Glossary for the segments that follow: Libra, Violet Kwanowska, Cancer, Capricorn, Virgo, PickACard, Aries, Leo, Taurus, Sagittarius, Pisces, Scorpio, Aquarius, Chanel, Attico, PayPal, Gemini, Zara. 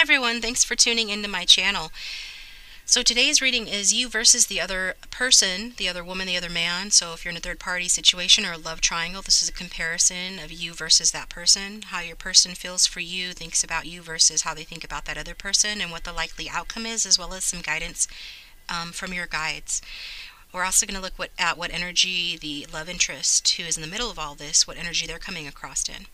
Hi everyone, thanks for tuning into my channel. So today's reading is you versus the other person, the other woman, the other man. So if you're in a third party situation or a love triangle, this is a comparison of you versus that person, how your person feels for you, thinks about you versus how they think about that other person, and what the likely outcome is, as well as some guidance from your guides. We're also going to look at what energy the love interest who is in the middle of all this, what energy they're coming across in.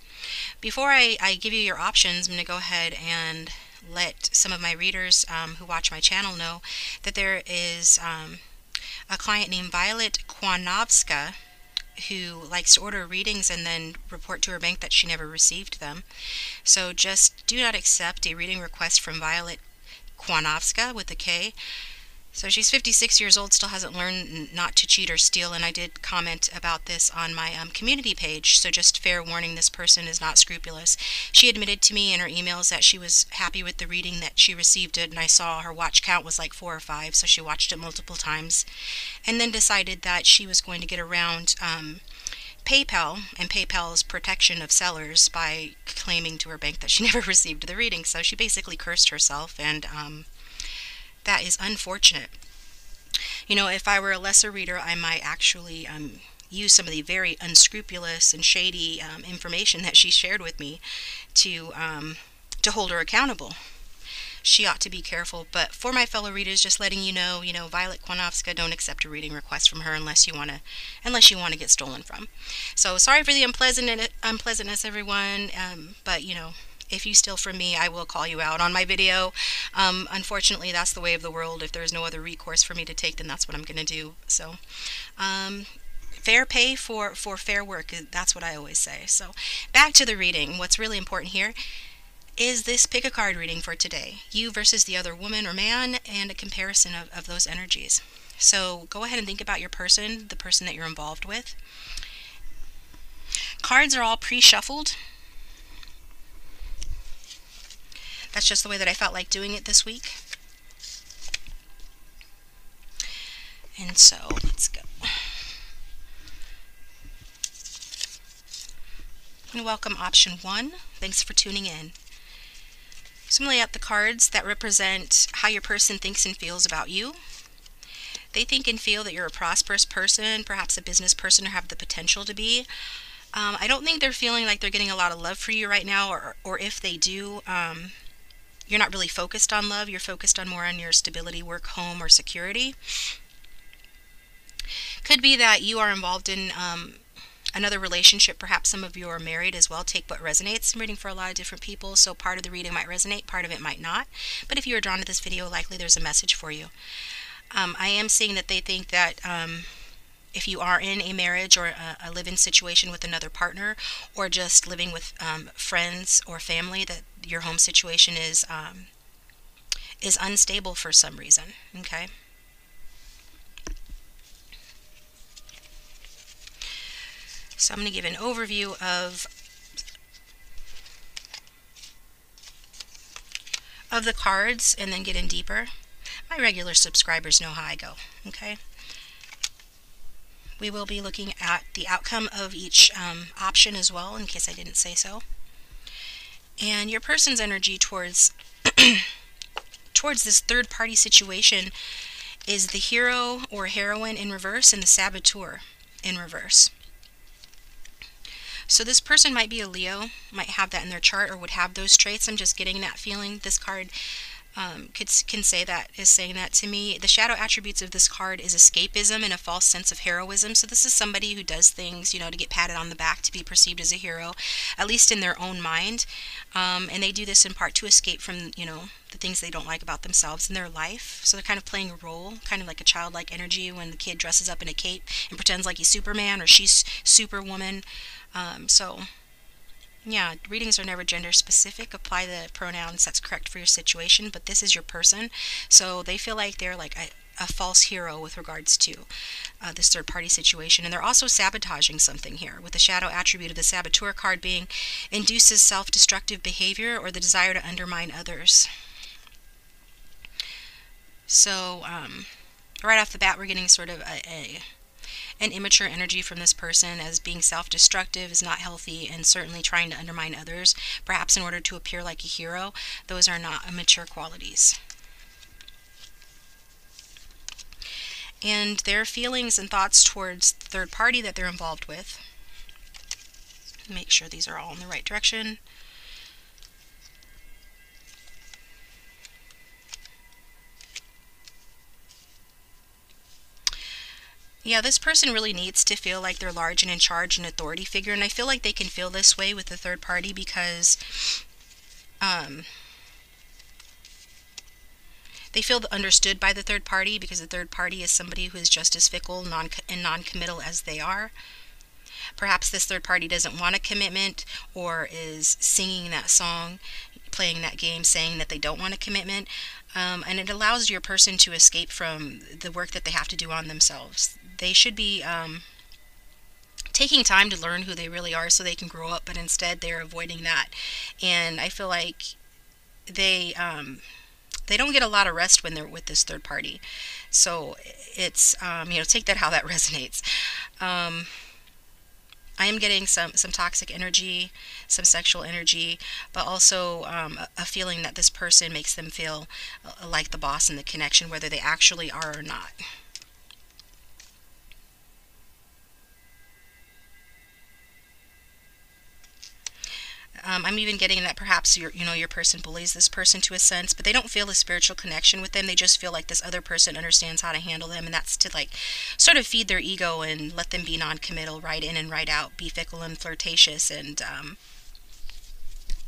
Before I give you your options, I'm going to go ahead and let some of my readers who watch my channel know that there is a client named Violet Kwanowska who likes to order readings and then report to her bank that she never received them. So just do not accept a reading request from Violet Kwanowska with a K. So she's 56 years old, still hasn't learned not to cheat or steal, and I did comment about this on my community page, so just fair warning, this person is not scrupulous. She admitted to me in her emails that she was happy with the reading that she received it, and I saw her watch count was like 4 or 5, so she watched it multiple times, and then decided that she was going to get around PayPal and PayPal's protection of sellers by claiming to her bank that she never received the reading. So she basically cursed herself, and that is unfortunate. You know, if I were a lesser reader, I might actually use some of the very unscrupulous and shady information that she shared with me to hold her accountable. She ought to be careful. But for my fellow readers, just letting you know, Violet Kwanowska, don't accept a reading request from her unless you want to get stolen from. So sorry for the unpleasantness, everyone. But you know, if you steal from me, I will call you out on my video. Unfortunately, that's the way of the world. If there's no other recourse for me to take, then that's what I'm going to do. So fair pay for fair work. That's what I always say. So back to the reading. What's really important here is this pick a card reading for today. You versus the other woman or man, and a comparison of those energies. So go ahead and think about your person, the person that you're involved with. Cards are all pre-shuffled. That's just the way that I felt like doing it this week. And so, let's go. And welcome option 1. Thanks for tuning in. So I'm going to lay out the cards that represent how your person thinks and feels about you. They think and feel that you're a prosperous person, perhaps a business person, or have the potential to be. I don't think they're feeling like they're getting a lot of love for you right now, or if they do, you're not really focused on love. You're focused on more on your stability, work, home, or security. Could be that you are involved in another relationship. Perhaps some of you are married as well. Take what resonates. I'm reading for a lot of different people, so part of the reading might resonate, part of it might not. But if you are drawn to this video, likely there's a message for you. I am seeing that they think that if you are in a marriage or a live-in situation with another partner, or just living with friends or family, that your home situation is unstable for some reason. Okay. So I'm going to give an overview of the cards and then get in deeper. My regular subscribers know how I go. Okay. We will be looking at the outcome of each option as well, in case I didn't say so. And your person's energy towards this third-party situation is the hero or heroine in reverse and the saboteur in reverse. So this person might be a Leo, might have that in their chart, or would have those traits. I'm just getting that feeling. This card is saying that to me. The shadow attributes of this card is escapism and a false sense of heroism. So this is somebody who does things, you know, to get patted on the back, to be perceived as a hero, at least in their own mind. And they do this in part to escape from, you know, the things they don't like about themselves in their life. So they're kind of playing a role, kind of like a childlike energy when the kid dresses up in a cape and pretends like he's Superman or she's Superwoman. So yeah, readings are never gender specific. Apply the pronouns that's correct for your situation, but this is your person. So they feel like they're like a false hero with regards to this third party situation. And they're also sabotaging something here, with the shadow attribute of the saboteur card being induces self-destructive behavior or the desire to undermine others. So right off the bat, we're getting sort of a an immature energy from this person as being self-destructive is not healthy and certainly trying to undermine others, perhaps in order to appear like a hero. Those are not mature qualities. And their feelings and thoughts towards the third party that they're involved with. Make sure these are all in the right direction. Yeah, this person really needs to feel like they're large and in charge and authority figure, and I feel like they can feel this way with the third party because they feel understood by the third party, because the third party is somebody who is just as fickle and non-committal as they are. Perhaps this third party doesn't want a commitment, or is singing that song, playing that game, saying that they don't want a commitment, and it allows your person to escape from the work that they have to do on themselves. They should be taking time to learn who they really are so they can grow up, but instead they're avoiding that, and I feel like they don't get a lot of rest when they're with this third party. So it's you know, take that how that resonates. I am getting some toxic energy, some sexual energy, but also a feeling that this person makes them feel like the boss in the connection, whether they actually are or not. I'm even getting that perhaps your person bullies this person to a sense, but they don't feel a spiritual connection with them. They just feel like this other person understands how to handle them, and that's to like sort of feed their ego and let them be non-committal, right in and right out, be fickle and flirtatious, and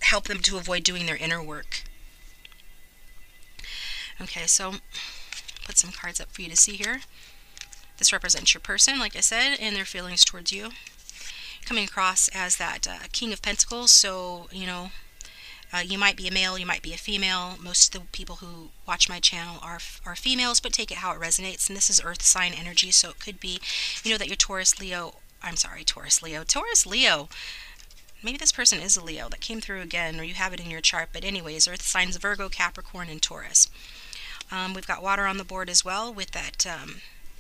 help them to avoid doing their inner work. Okay, so put some cards up for you to see here. This represents your person, like I said, and their feelings towards you. Coming across as that King of Pentacles, so you know, you might be a male, you might be a female. Most of the people who watch my channel are females, but take it how it resonates. And this is earth sign energy, so it could be, you know, that your Taurus Leo, maybe this person is a Leo that came through again, or you have it in your chart, but anyways, earth signs Virgo, Capricorn, and Taurus. We've got water on the board as well with that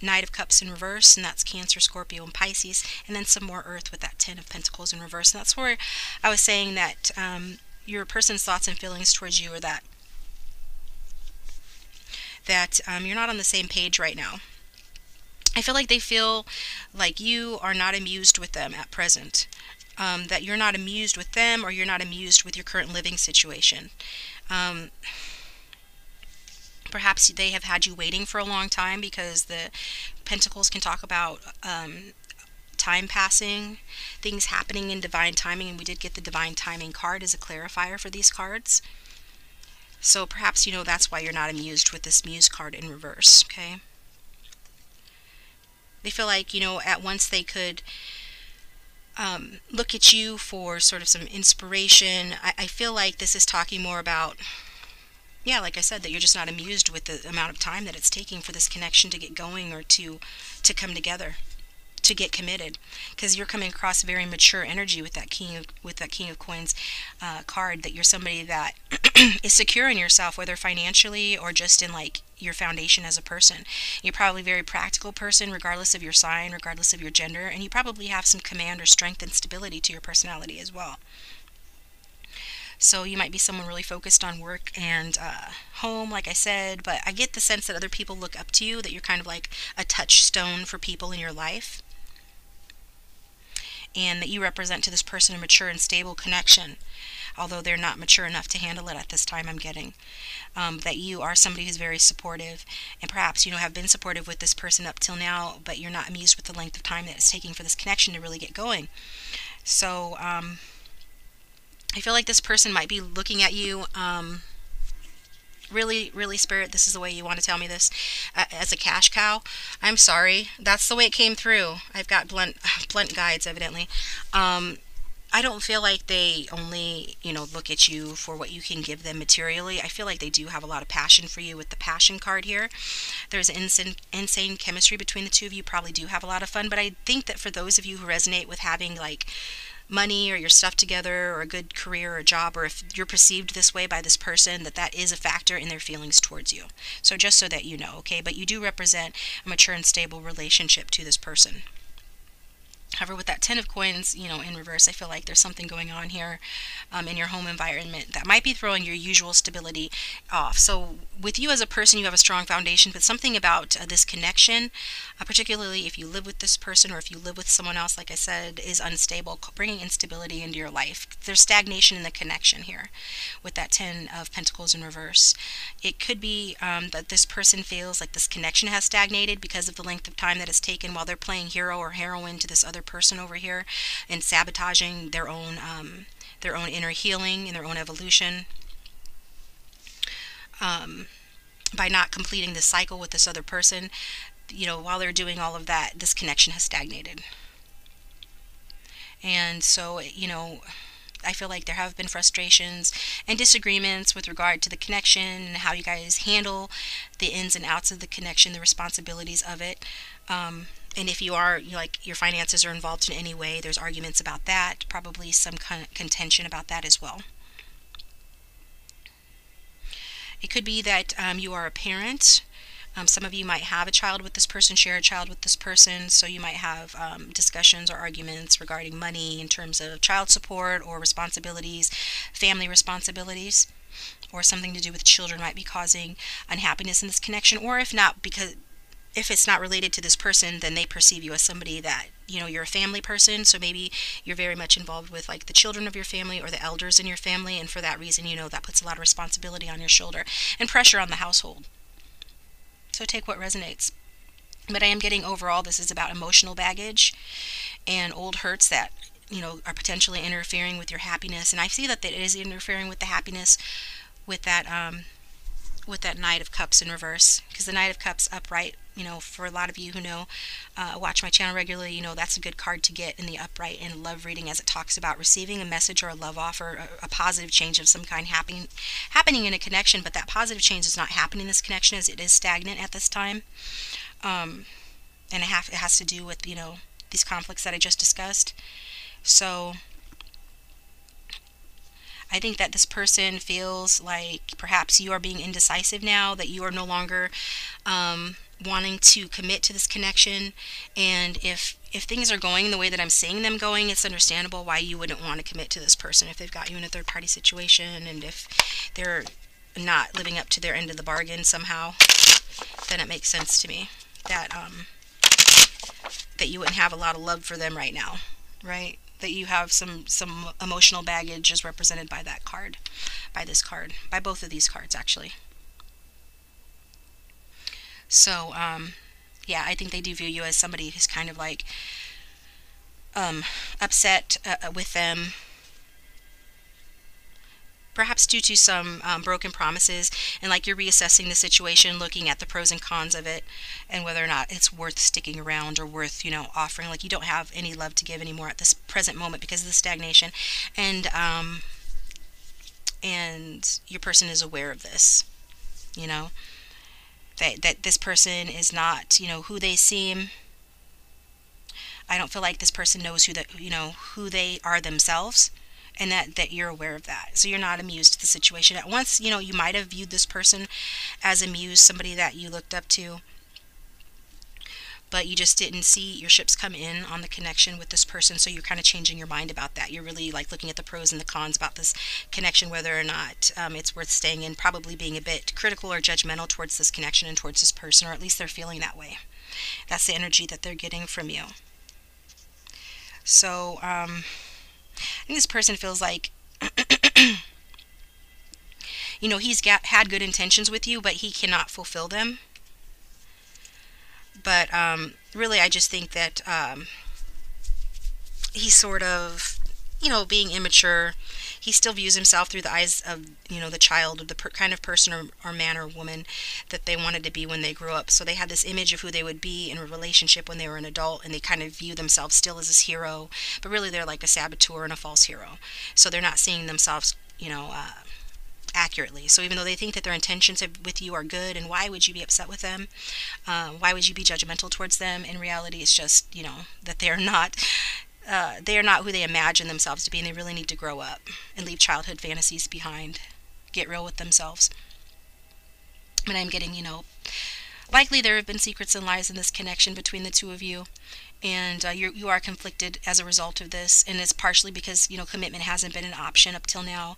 Knight of Cups in reverse, and that's Cancer, Scorpio, and Pisces, and then some more earth with that Ten of Pentacles in reverse. And that's where I was saying that your person's thoughts and feelings towards you are that you're not on the same page right now. I feel like they feel like you are not amused with them at present, that you're not amused with them, or you're not amused with your current living situation. Perhaps they have had you waiting for a long time, because the pentacles can talk about time passing, things happening in divine timing, and we did get the divine timing card as a clarifier for these cards. So perhaps, you know, that's why you're not amused with this Muse card in reverse, okay? They feel like, you know, at once they could look at you for sort of some inspiration. I feel like this is talking more about, yeah, like I said, that you're just not amused with the amount of time that it's taking for this connection to get going, or to come together, to get committed, because you're coming across very mature energy with that King of Coins card, that you're somebody that is secure in yourself, whether financially or just in like your foundation as a person. You're probably a very practical person, regardless of your sign, regardless of your gender, and you probably have some command or strength and stability to your personality as well. So you might be someone really focused on work and home, like I said, but I get the sense that other people look up to you, that you're kind of like a touchstone for people in your life, and that you represent to this person a mature and stable connection, although they're not mature enough to handle it at this time, I'm getting. That you are somebody who's very supportive, and perhaps, you know, have been supportive with this person up till now, but you're not amused with the length of time that it's taking for this connection to really get going. So, I feel like this person might be looking at you, really, really, spirit, this is the way you want to tell me this, as a cash cow. I'm sorry, that's the way it came through. I've got blunt guides, evidently. I don't feel like they only, you know, look at you for what you can give them materially. I feel like they do have a lot of passion for you with the Passion card here. There's insane chemistry between the two of you. Probably do have a lot of fun, but I think that for those of you who resonate with having like money or your stuff together or a good career or job, or if you're perceived this way by this person, that that is a factor in their feelings towards you. So just so that you know, okay? But you do represent a mature and stable relationship to this person. However, with that 10 of coins, you know, in reverse, I feel like there's something going on here in your home environment that might be throwing your usual stability off. So with you as a person, you have a strong foundation, but something about this connection, particularly if you live with this person or if you live with someone else, like I said, is unstable, bringing instability into your life. There's stagnation in the connection here with that 10 of pentacles in reverse. It could be that this person feels like this connection has stagnated because of the length of time that it's taken while they're playing hero or heroine to this other person over here and sabotaging their own inner healing and their own evolution by not completing this cycle with this other person. You know, while they're doing all of that, this connection has stagnated. And so, you know, I feel like there have been frustrations and disagreements with regard to the connection and how you guys handle the ins and outs of the connection, the responsibilities of it. And if you are, like, your finances are involved in any way, there's arguments about that, probably some kind of contention about that as well. It could be that you are a parent. Some of you might have a child with this person, share a child with this person, so you might have discussions or arguments regarding money in terms of child support or responsibilities, family responsibilities, or something to do with children might be causing unhappiness in this connection, or if not, because if it's not related to this person, then they perceive you as somebody that, you know, you're a family person, so maybe you're very much involved with, like, the children of your family or the elders in your family, and for that reason, you know, that puts a lot of responsibility on your shoulder and pressure on the household. So take what resonates. But I am getting overall this is about emotional baggage and old hurts that, you know, are potentially interfering with your happiness, and I see that it is interfering with the happiness with that Knight of Cups in reverse, because the Knight of Cups upright, you know, for a lot of you who know, watch my channel regularly, you know, that's a good card to get in the upright and love reading, as it talks about receiving a message or a love offer, a positive change of some kind happening in a connection, but that positive change is not happening in this connection as it is stagnant at this time. And it has to do with, you know, these conflicts that I just discussed. So I think that this person feels like perhaps you are being indecisive now, that you are no longer wanting to commit to this connection, and if things are going the way that I'm seeing them going, it's understandable why you wouldn't want to commit to this person if they've got you in a third-party situation, and if they're not living up to their end of the bargain somehow, then it makes sense to me that that you wouldn't have a lot of love for them right now, right? That you have some emotional baggage is represented by that card, by this card, by both of these cards actually. So, yeah, I think they do view you as somebody who's kind of like upset with them, perhaps due to some broken promises, and like you're reassessing the situation, looking at the pros and cons of it, and whether or not it's worth sticking around or worth, you know, offering. Like, you don't have any love to give anymore at this present moment because of the stagnation, and your person is aware of this, you know. That this person is not, you know, who they seem. I don't feel like this person knows who that, you know, who they are themselves, and that you're aware of that. So you're not amused to the situation. At once, you know, you might have viewed this person as amused, somebody that you looked up to, but you just didn't see your ships come in on the connection with this person, so you're kind of changing your mind about that. You're really, like, looking at the pros and the cons about this connection, whether or not it's worth staying in, probably being a bit critical or judgmental towards this connection and towards this person, or at least they're feeling that way. That's the energy that they're getting from you. So, I think this person feels like you know, he's had good intentions with you, but he cannot fulfill them. But really, I just think that he's sort of, you know, being immature. He still views himself through the eyes of, you know, the child, of the kind of person or man or woman that they wanted to be when they grew up. So they had this image of who they would be in a relationship when they were an adult, and they kind of view themselves still as this hero. But really, they're like a saboteur and a false hero. So they're not seeing themselves, you know, accurately. So even though they think that their intentions with you are good, and why would you be upset with them, why would you be judgmental towards them, in reality it's just, you know, that they're not they are not who they imagine themselves to be, and they really need to grow up and leave childhood fantasies behind. Get real with themselves. And I'm getting, you know, likely there have been secrets and lies in this connection between the two of you, and you are conflicted as a result of this, and it's partially because, you know, commitment hasn't been an option up till now,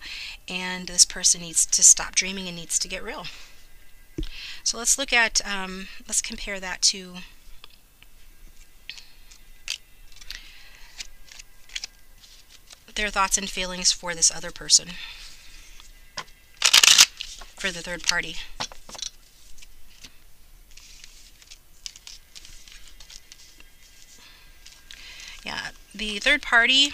and this person needs to stop dreaming and needs to get real. So let's look at, let's compare that to their thoughts and feelings for this other person, for the third party. Yeah, the third party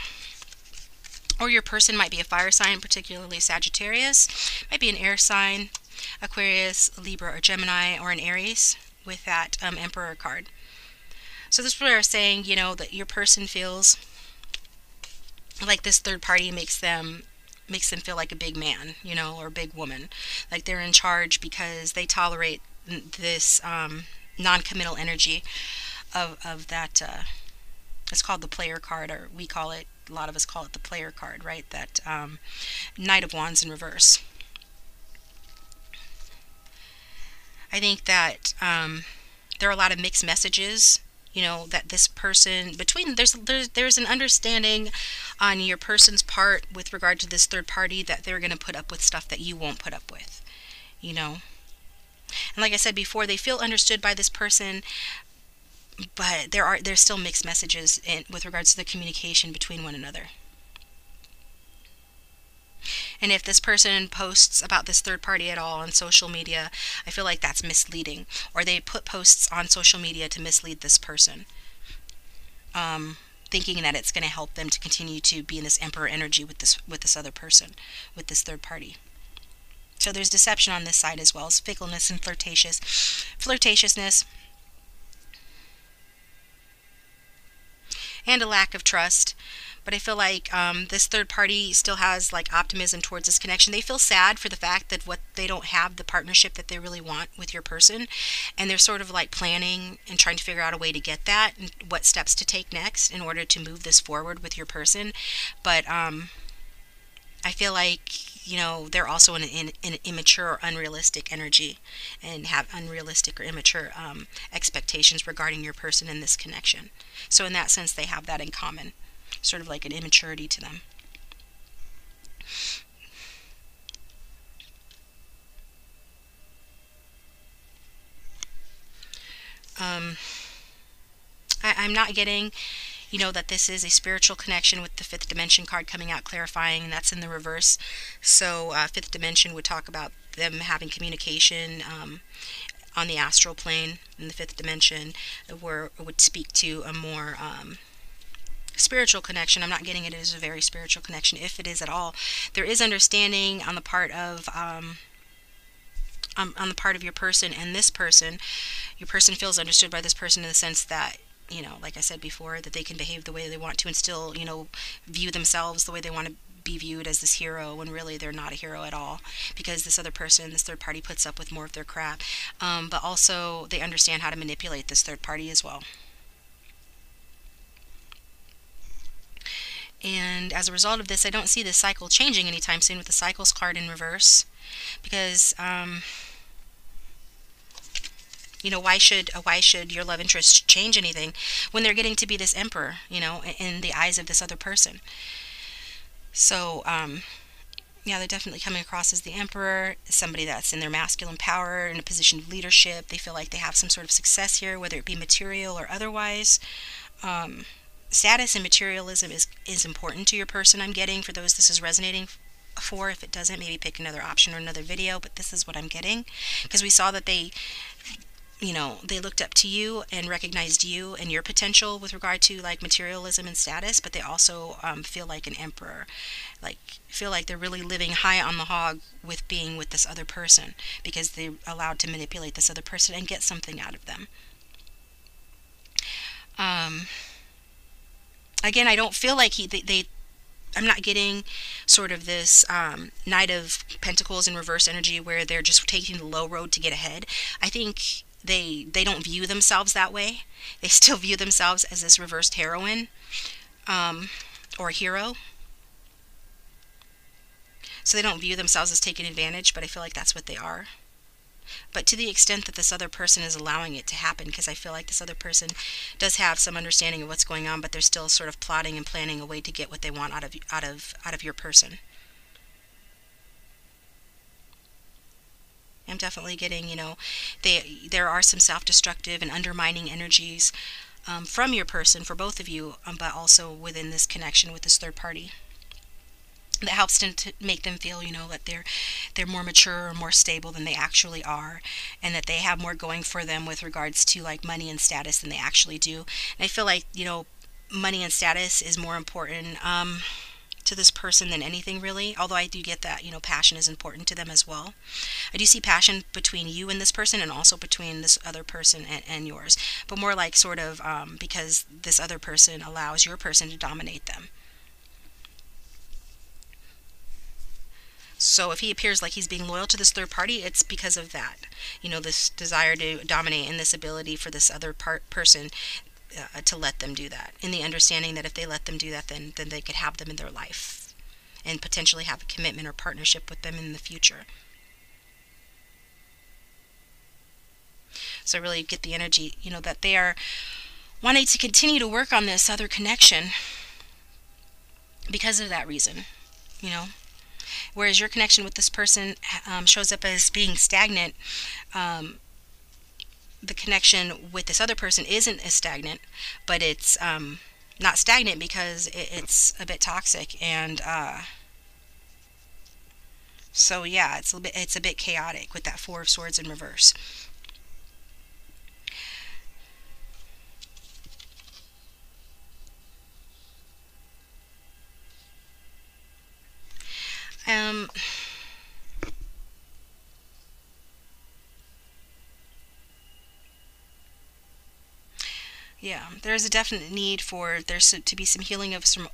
or your person might be a fire sign, particularly Sagittarius, might be an air sign, Aquarius, Libra, or Gemini, or an Aries with that Emperor card. So this is where they're saying, you know, that your person feels like this third party makes them feel like a big man, you know, or a big woman, like they're in charge because they tolerate this non-committal energy of that. It's called the player card, or we call it, a lot of us call it the player card, right? That Knight of Wands in reverse. I think that there are a lot of mixed messages, you know, that this person, between, there's an understanding on your person's part with regard to this third party that they're going to put up with stuff that you won't put up with, you know. And like I said before, they feel understood by this person, but there's still mixed messages with regards to the communication between one another. And if this person posts about this third party at all on social media, I feel like that's misleading, or they put posts on social media to mislead this person, thinking that it's going to help them to continue to be in this Emperor energy with this other person, with this third party. So there's deception on this side as well as fickleness and flirtatiousness. And a lack of trust. But I feel like this third party still has like optimism towards this connection. They feel sad for the fact that they don't have the partnership that they really want with your person, and they're sort of like planning and trying to figure out a way to get that and what steps to take next in order to move this forward with your person. But I feel like, you know, they're also in an immature or unrealistic energy, and have unrealistic or immature expectations regarding your person in this connection. So in that sense, they have that in common. Sort of like an immaturity to them. I'm not getting, you know, that this is a spiritual connection with the fifth dimension card coming out clarifying, and that's in the reverse. So fifth dimension would talk about them having communication on the astral plane in the fifth dimension, where it would speak to a more spiritual connection. I'm not getting it as a very spiritual connection, if it is at all. There is understanding on the part of your person and this person. Your person feels understood by this person in the sense that, you know, like I said before, that they can behave the way they want to and still, you know, view themselves the way they want to be viewed, as this hero, when really they're not a hero at all, because this other person, this third party, puts up with more of their crap. But also they understand how to manipulate this third party as well. And as a result of this, I don't see this cycle changing anytime soon with the Cycles card in reverse, because you know, why should your love interest change anything when they're getting to be this Emperor, you know, in the eyes of this other person? So yeah, they're definitely coming across as the Emperor, somebody that's in their masculine power, in a position of leadership. They feel like they have some sort of success here, whether it be material or otherwise. Status and materialism is important to your person, I'm getting, for those this is resonating for. If it doesn't, maybe pick another option or another video, but this is what I'm getting, because we saw that they, you know, they looked up to you and recognized you and your potential with regard to like materialism and status, but they also feel like an Emperor, like feel like they're really living high on the hog with being with this other person, because they're allowed to manipulate this other person and get something out of them. Again, I don't feel like I'm not getting sort of this Knight of Pentacles in reverse energy where they're just taking the low road to get ahead. I think they don't view themselves that way. They still view themselves as this reversed heroine, or hero. So they don't view themselves as taking advantage, but I feel like that's what they are. But to the extent that this other person is allowing it to happen, because I feel like this other person does have some understanding of what's going on, but they're still sort of plotting and planning a way to get what they want out of your person. I'm definitely getting, you know, there are some self-destructive and undermining energies from your person, for both of you, but also within this connection with this third party. That helps them to make them feel, you know, that they're more mature or more stable than they actually are, and that they have more going for them with regards to like money and status than they actually do. And I feel like, you know, money and status is more important to this person than anything really, although I do get that, you know, passion is important to them as well. I do see passion between you and this person, and also between this other person and yours, but more like sort of because this other person allows your person to dominate them. So if he appears like he's being loyal to this third party, it's because of that, you know, this desire to dominate and this ability for this other person to let them do that, in the understanding that if they let them do that, then they could have them in their life and potentially have a commitment or partnership with them in the future. So I really get the energy, you know, that they are wanting to continue to work on this other connection because of that reason, you know. Whereas your connection with this person shows up as being stagnant, the connection with this other person isn't as stagnant, but it's not stagnant because it's a bit toxic, and so yeah, it's a bit chaotic with that Four of Swords in reverse. Yeah, there's a definite need for there to be some healing of some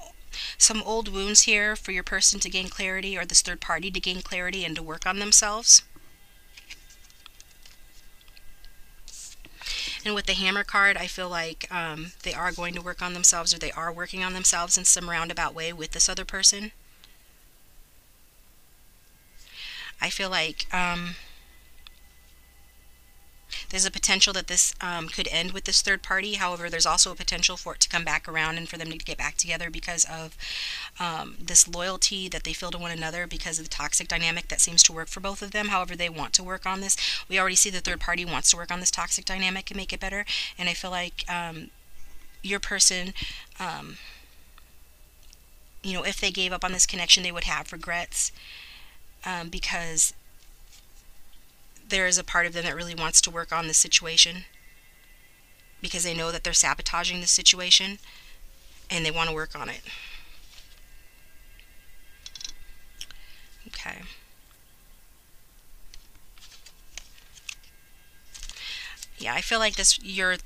old wounds here for your person to gain clarity, or this third party to gain clarity and to work on themselves. And with the Hammer card, I feel like they are going to work on themselves, or they are working on themselves in some roundabout way with this other person. I feel like there's a potential that this could end with this third party. However, there's also a potential for it to come back around and for them to get back together because of this loyalty that they feel to one another, because of the toxic dynamic that seems to work for both of them. However, they want to work on this. We already see the third party wants to work on this toxic dynamic and make it better. And I feel like your person... you know, if they gave up on this connection, they would have regrets. Because there is a part of them that really wants to work on this situation, because they know that they're sabotaging this situation and they want to work on it. Okay. Yeah, I feel like this your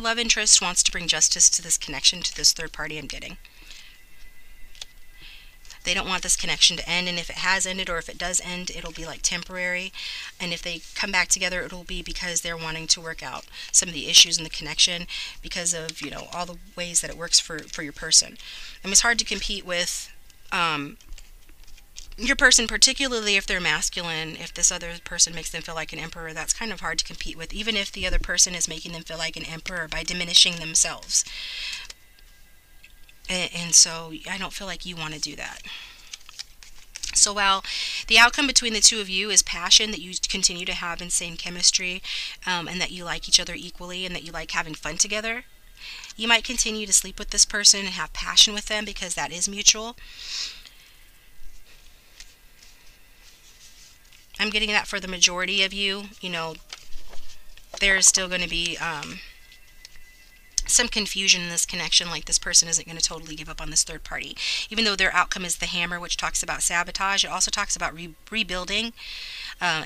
love interest wants to bring justice to this connection, to this third party I'm getting. They don't want this connection to end, and if it has ended, or if it does end, it'll be like temporary, and if they come back together, it'll be because they're wanting to work out some of the issues in the connection because of, you know, all the ways that it works for your person. I mean, it's hard to compete with your person, particularly if they're masculine. If this other person makes them feel like an emperor, that's kind of hard to compete with, even if the other person is making them feel like an emperor by diminishing themselves. And so I don't feel like you want to do that. So while the outcome between the two of you is passion, that you continue to have insane chemistry, and that you like each other equally, and that you like having fun together, you might continue to sleep with this person and have passion with them because that is mutual. I'm getting that for the majority of you. You know, there's still going to be... some confusion in this connection, like this person isn't going to totally give up on this third party. Even though their outcome is the Hammer, which talks about sabotage, it also talks about rebuilding,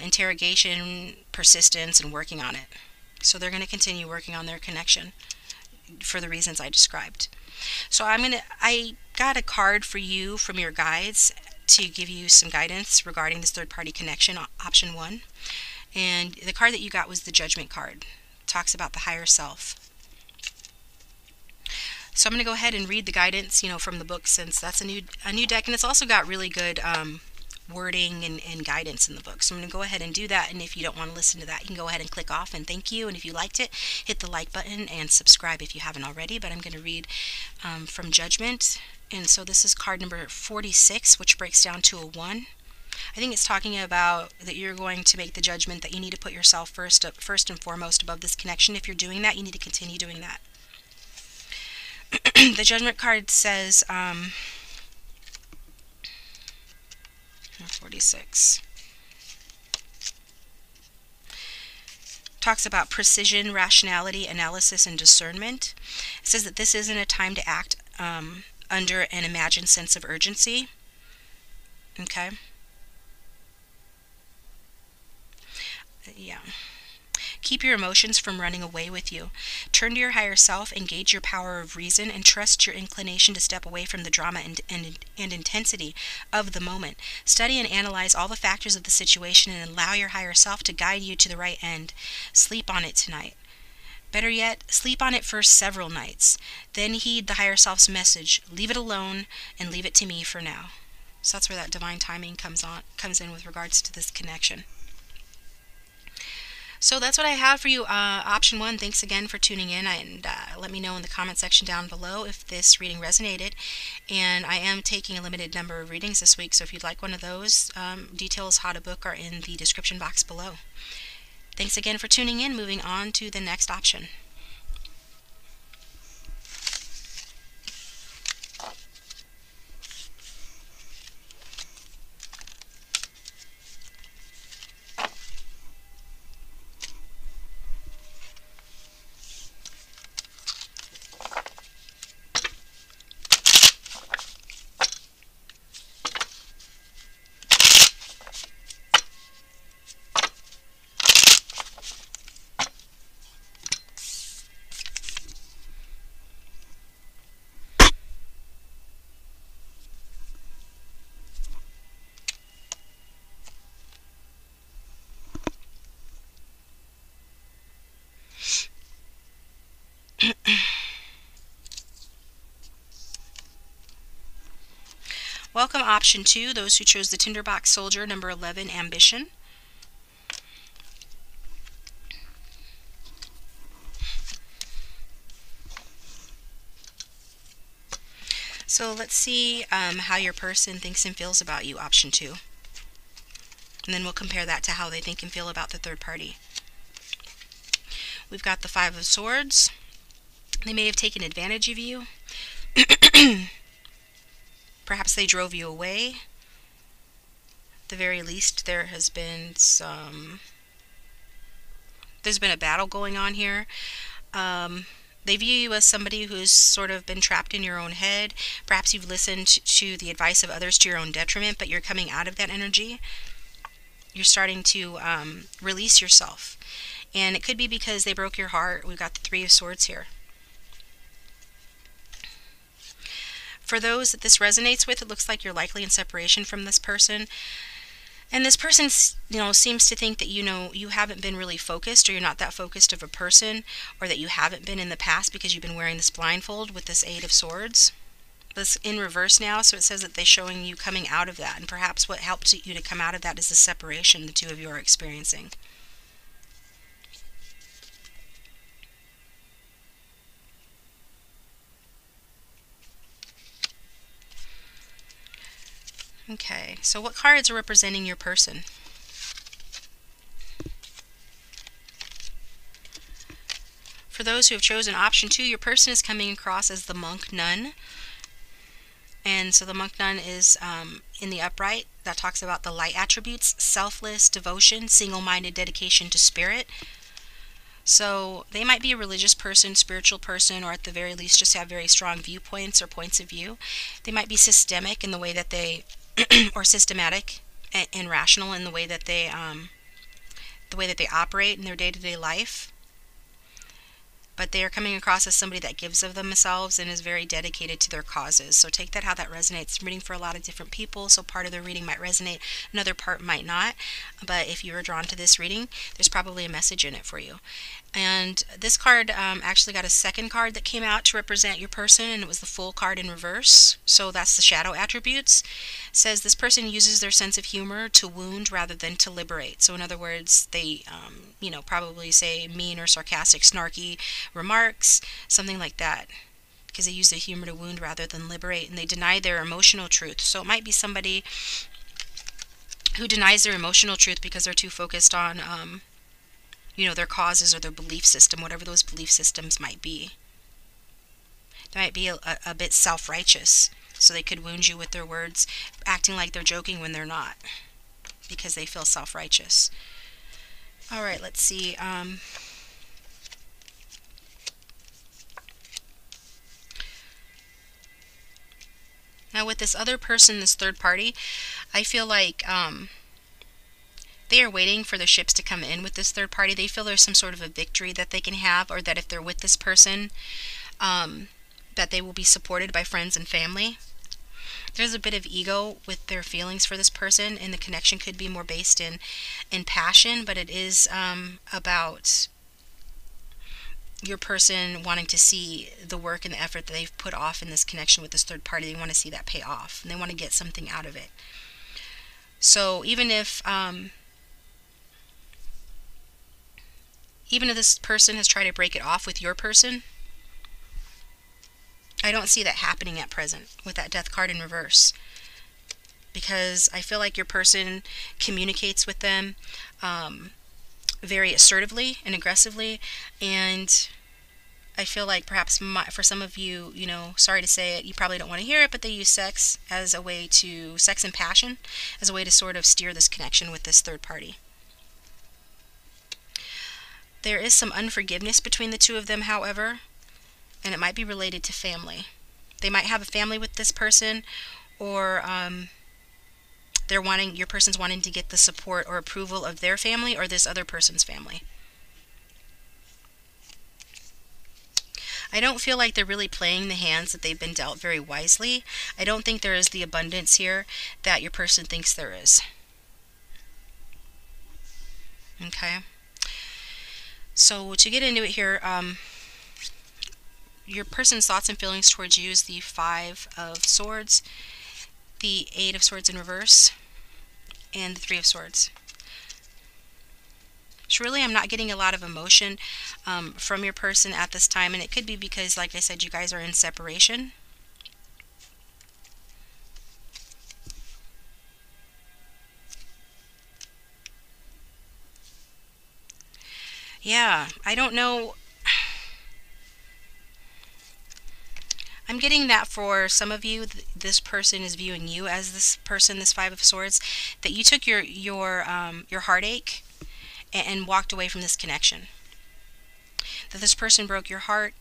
interrogation, persistence, and working on it. So they're going to continue working on their connection for the reasons I described. So I got a card for you from your guides to give you some guidance regarding this third party connection, option 1. And the card that you got was the Judgment card. It talks about the higher self. So I'm going to go ahead and read the guidance, you know, from the book, since that's a new deck, and it's also got really good wording and guidance in the book. So I'm going to go ahead and do that, and if you don't want to listen to that, you can go ahead and click off, and thank you. And if you liked it, hit the like button and subscribe if you haven't already. But I'm going to read from Judgment, and so this is card number 46, which breaks down to a 1. I think it's talking about that you're going to make the judgment that you need to put yourself first and foremost above this connection. If you're doing that, you need to continue doing that. The Judgment card says 46 talks about precision, rationality, analysis, and discernment. It says that this isn't a time to act under an imagined sense of urgency. Okay. Yeah. Keep your emotions from running away with you. Turn to your higher self, engage your power of reason, and trust your inclination to step away from the drama and intensity of the moment. Study and analyze all the factors of the situation and allow your higher self to guide you to the right end. Sleep on it tonight. Better yet, sleep on it for several nights. Then heed the higher self's message. Leave it alone and leave it to me for now. So that's where that divine timing comes in with regards to this connection. So that's what I have for you. Option 1, thanks again for tuning in, and let me know in the comment section down below if this reading resonated. And I am taking a limited number of readings this week, so if you'd like one of those, details how to book are in the description box below. Thanks again for tuning in. Moving on to the next option. Welcome, option 2, those who chose the Tinderbox Soldier, number 11, Ambition. So let's see how your person thinks and feels about you, option 2. And then we'll compare that to how they think and feel about the third party. We've got the 5 of Swords. They may have taken advantage of you. Perhaps they drove you away. At the very least, there has been there's been a battle going on here. They view you as somebody who's sort of been trapped in your own head. Perhaps you've listened to the advice of others to your own detriment, but you're coming out of that energy. You're starting to release yourself. And it could be because they broke your heart. We've got the 3 of Swords here. For those that this resonates with, it looks like you're likely in separation from this person. And this person, you know, seems to think that, you know, you haven't been really focused, or you're not that focused of a person, or that you haven't been in the past because you've been wearing this blindfold with this 8 of Swords. But it's in reverse now, so it says that they're showing you coming out of that. And perhaps what helps you to come out of that is the separation the two of you are experiencing. Okay, so what cards are representing your person? For those who have chosen option 2, your person is coming across as the Monk Nun. And so the Monk Nun is in the upright. That talks about the light attributes: selfless, devotion, single-minded dedication to spirit. So they might be a religious person, spiritual person, or at the very least just have very strong viewpoints or points of view. They might be systemic in the way that they or systematic and rational in the way that they operate in their day-to-day life. but they are coming across as somebody that gives of themselves and is very dedicated to their causes. So take that how that resonates. I'm reading for a lot of different people, so part of the reading might resonate, another part might not, but if you are drawn to this reading, there's probably a message in it for you. And this card actually got a second card that came out to represent your person, and it was the Fool card in reverse, so that's the shadow attributes. It says this person uses their sense of humor to wound rather than to liberate. So in other words, they you know, probably say mean or sarcastic, snarky remarks, something like that, because they use the humor to wound rather than liberate, and they deny their emotional truth. So it might be somebody who denies their emotional truth because they're too focused on you know, their causes or their belief system, whatever those belief systems might be. They might be a bit self-righteous, so they could wound you with their words, acting like they're joking when they're not, because they feel self-righteous. All right, let's see. Now with this other person, this third party, I feel like they are waiting for the ships to come in with this third party. They feel there's some sort of a victory that they can have, or that if they're with this person, that they will be supported by friends and family. There's a bit of ego with their feelings for this person, and the connection could be more based in passion, but it is about your person wanting to see the work and the effort that they've put off in this connection with this third party. They want to see that pay off, and they want to get something out of it. So even if this person has tried to break it off with your person, I don't see that happening at present with that death card in reverse, because I feel like your person communicates with them very assertively and aggressively, and I feel like perhaps for some of you, you know, sorry to say it, you probably don't want to hear it, but they use sex as a way to, sex and passion, as a way to sort of steer this connection with this third party. There is some unforgiveness between the two of them, however, and it might be related to family. They might have a family with this person, or they're wanting, your person's wanting to get the support or approval of their family or this other person's family. I don't feel like they're really playing the hands that they've been dealt very wisely. I don't think there is the abundance here that your person thinks there is. Okay. So to get into it here, your person's thoughts and feelings towards you is the Five of Swords, the Eight of Swords in reverse, and the Three of Swords. So really, I'm not getting a lot of emotion from your person at this time, and it could be because, like I said, you guys are in separation. Yeah, I don't know. I'm getting that for some of you, this person is viewing you as this person, this Five of Swords, that you took your heartache and walked away from this connection. That this person broke your heart,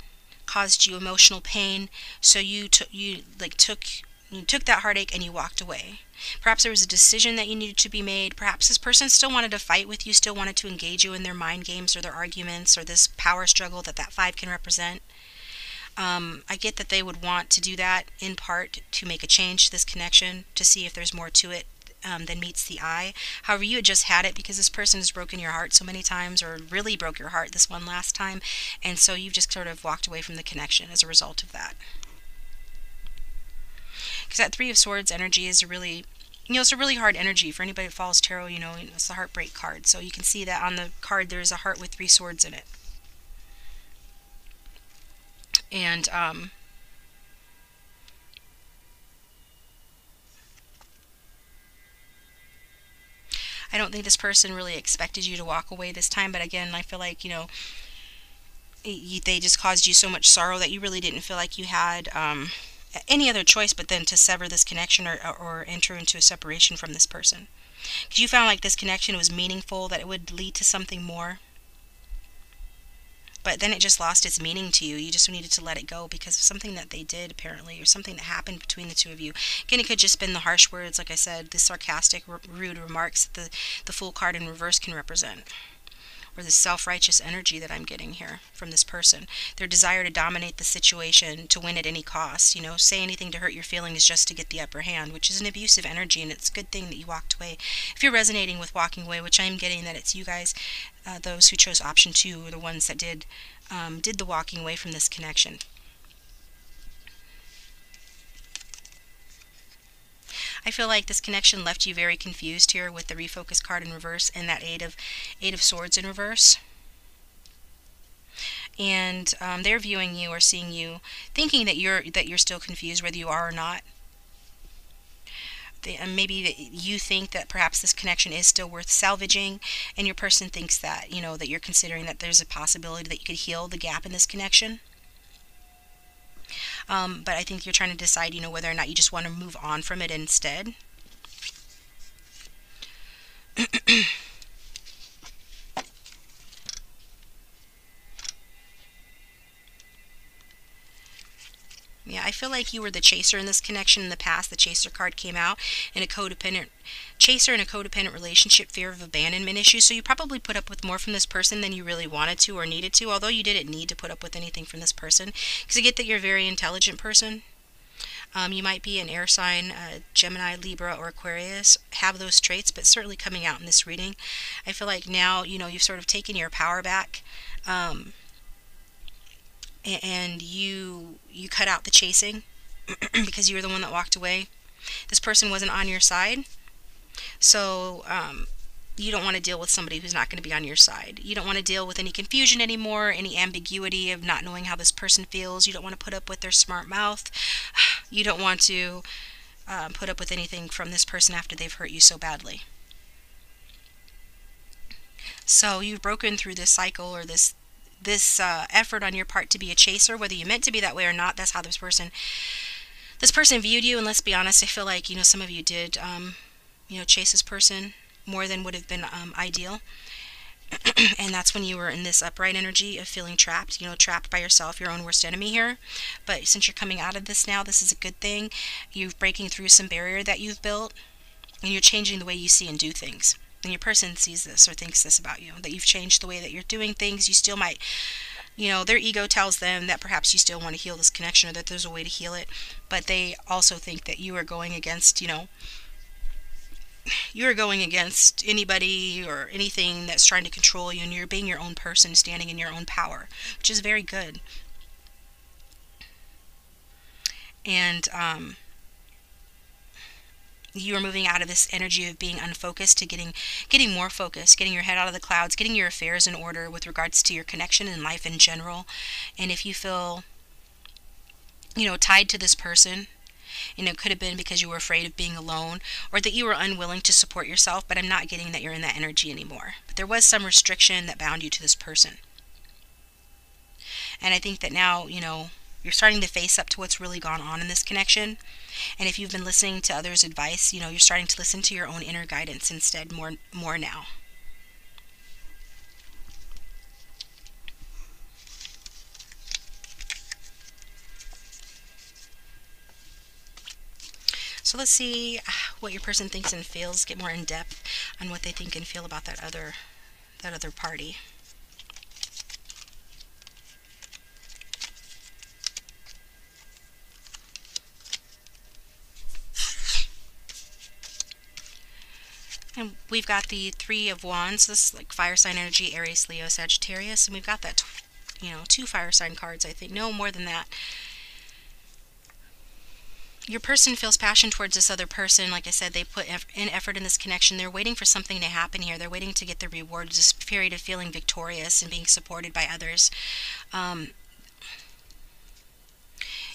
caused you emotional pain, so you took that heartache and you walked away. Perhaps there was a decision that you needed to be made. Perhaps this person still wanted to fight with you, still wanted to engage you in their mind games or their arguments or this power struggle that that five can represent. I get that they would want to do that in part to make a change to this connection, to see if there's more to it than meets the eye. However, you had just had it because this person has broken your heart so many times, or really broke your heart this one last time, and so you've just sort of walked away from the connection as a result of that. Because that Three of Swords energy is a really, you know, it's a really hard energy for anybody that follows tarot. You know, it's the heartbreak card, so you can see that on the card there's a heart with three swords in it, and I don't think this person really expected you to walk away this time, but again, I feel like, you know, they just caused you so much sorrow that you really didn't feel like you had any other choice but then to sever this connection or enter into a separation from this person. Because you found like this connection was meaningful, that it would lead to something more. But then it just lost its meaning to you. You just needed to let it go because of something that they did, apparently, or something that happened between the two of you. Again, it could just been the harsh words, like I said, the sarcastic, rude remarks that the Fool card in reverse can represent. or the self-righteous energy that I'm getting here from this person. Their desire to dominate the situation, to win at any cost, you know, say anything to hurt your feelings just to get the upper hand, which is an abusive energy, and it's a good thing that you walked away. If you're resonating with walking away, which I'm getting that it's you guys, those who chose option 2 were the ones that did the walking away from this connection. I feel like this connection left you very confused here with the refocus card in reverse and that eight of swords in reverse. And they're viewing you or seeing you, thinking that you're still confused whether you are or not. Maybe that you think that perhaps this connection is still worth salvaging, and your person thinks that, you know, that you're considering that there's a possibility that you could heal the gap in this connection. But I think you're trying to decide, you know, whether or not you just want to move on from it instead. Yeah, I feel like you were the chaser in this connection in the past. The chaser card came out in a codependent chaser in a codependent relationship, fear of abandonment issues. So you probably put up with more from this person than you really wanted to or needed to, although you didn't need to put up with anything from this person. Because I get that you're a very intelligent person. You might be an air sign, Gemini, Libra, or Aquarius, have those traits, but certainly coming out in this reading. I feel like now, you know, you've sort of taken your power back. And you cut out the chasing because you were the one that walked away. This person wasn't on your side, so you don't want to deal with somebody who's not going to be on your side. You don't want to deal with any confusion anymore, any ambiguity of not knowing how this person feels. You don't want to put up with their smart mouth. You don't want to put up with anything from this person after they've hurt you so badly. So you've broken through this cycle or this effort on your part to be a chaser, whether you meant to be that way or not. That's how this person viewed you. And let's be honest, I feel like, you know, some of you did, you know, chase this person more than would have been ideal. And that's when you were in this upright energy of feeling trapped, you know, trapped by yourself, your own worst enemy here. But since you're coming out of this now, this is a good thing. You're breaking through some barrier that you've built, and you're changing the way you see and do things. And your person sees this or thinks this about you, that you've changed the way that you're doing things. You still might, you know, their ego tells them that perhaps you still want to heal this connection or that there's a way to heal it, but they also think that you are going against, you know, you are going against anybody or anything that's trying to control you, and you're being your own person, standing in your own power, which is very good. And you are moving out of this energy of being unfocused to getting more focused, getting your head out of the clouds, getting your affairs in order with regards to your connection and life in general. And if you feel, you know, tied to this person, you know, it could have been because you were afraid of being alone or that you were unwilling to support yourself, but I'm not getting that you're in that energy anymore. But there was some restriction that bound you to this person. And I think that now, you know, you're starting to face up to what's really gone on in this connection. And if you've been listening to others' advice, you know, you're starting to listen to your own inner guidance instead more now. So let's see what your person thinks and feels, get more in depth on what they think and feel about that other party. And we've got the 3 of Wands. This is like fire sign energy, Aries, Leo, Sagittarius. And we've got that, you know, 2 fire sign cards, I think. No, more than that. Your person feels passion towards this other person. Like I said, they put in effort in this connection. They're waiting for something to happen here. They're waiting to get the reward, this period of feeling victorious and being supported by others.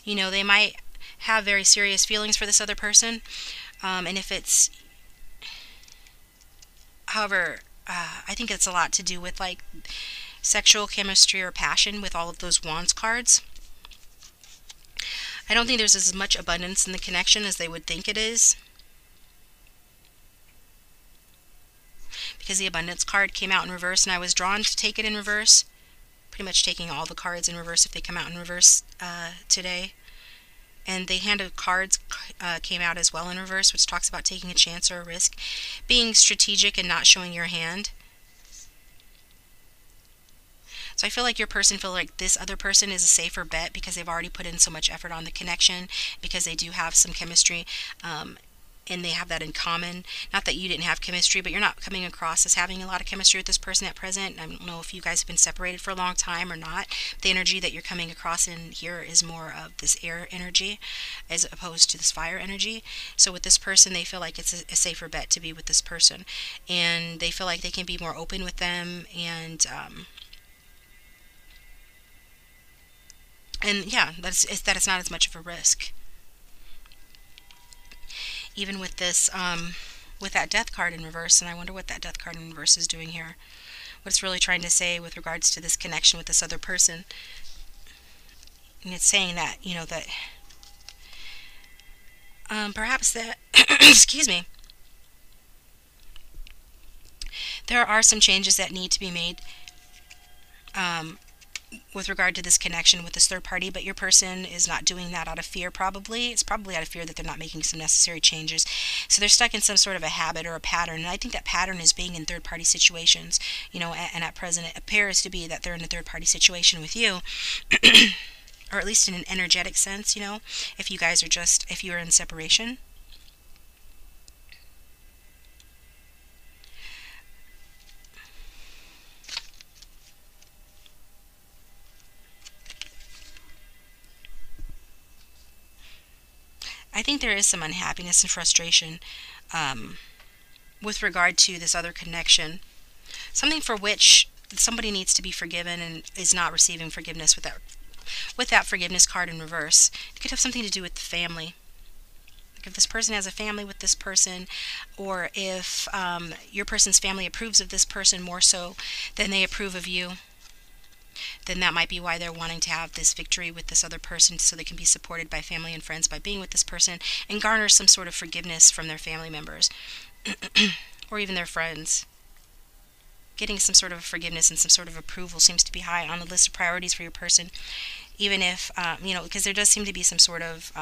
You know, they might have very serious feelings for this other person. And if it's... However, I think it's a lot to do with like sexual chemistry or passion with all of those Wands cards. I don't think there's as much abundance in the connection as they would think it is, because the abundance card came out in reverse and I was drawn to take it in reverse. Pretty much taking all the cards in reverse if they come out in reverse today. And the hand of cards came out as well in reverse, which talks about taking a chance or a risk, being strategic and not showing your hand. So I feel like your person feels like this other person is a safer bet because they've already put in so much effort on the connection, because they do have some chemistry, and they have that in common. Not that you didn't have chemistry, but you're not coming across as having a lot of chemistry with this person at present. I don't know if you guys have been separated for a long time or not. The energy that you're coming across in here is more of this air energy as opposed to this fire energy. So with this person, they feel like it's a safer bet to be with this person, and they feel like they can be more open with them, and yeah, it's not as much of a risk. Even with this, with that death card in reverse, and I wonder what that death card in reverse is doing here. What it's really trying to say with regards to this connection with this other person. And it's saying that, you know, that perhaps that, excuse me, there are some changes that need to be made with regard to this connection with this third party, but your person is not doing that out of fear, probably. It's probably out of fear that they're not making some necessary changes. So they're stuck in some sort of a habit or a pattern, and I think that pattern is being in third party situations, you know, and at present it appears to be that they're in a third party situation with you, or at least in an energetic sense, you know, if you guys are just, if you're in separation. I think there is some unhappiness and frustration with regard to this other connection, something for which somebody needs to be forgiven and is not receiving forgiveness with that forgiveness card in reverse. It could have something to do with the family. Like if this person has a family with this person, or if your person's family approves of this person more so than they approve of you, then that might be why they're wanting to have this victory with this other person, so they can be supported by family and friends by being with this person and garner some sort of forgiveness from their family members or even their friends. Getting some sort of forgiveness and some sort of approval seems to be high on the list of priorities for your person, even if, you know, because there does seem to be some sort of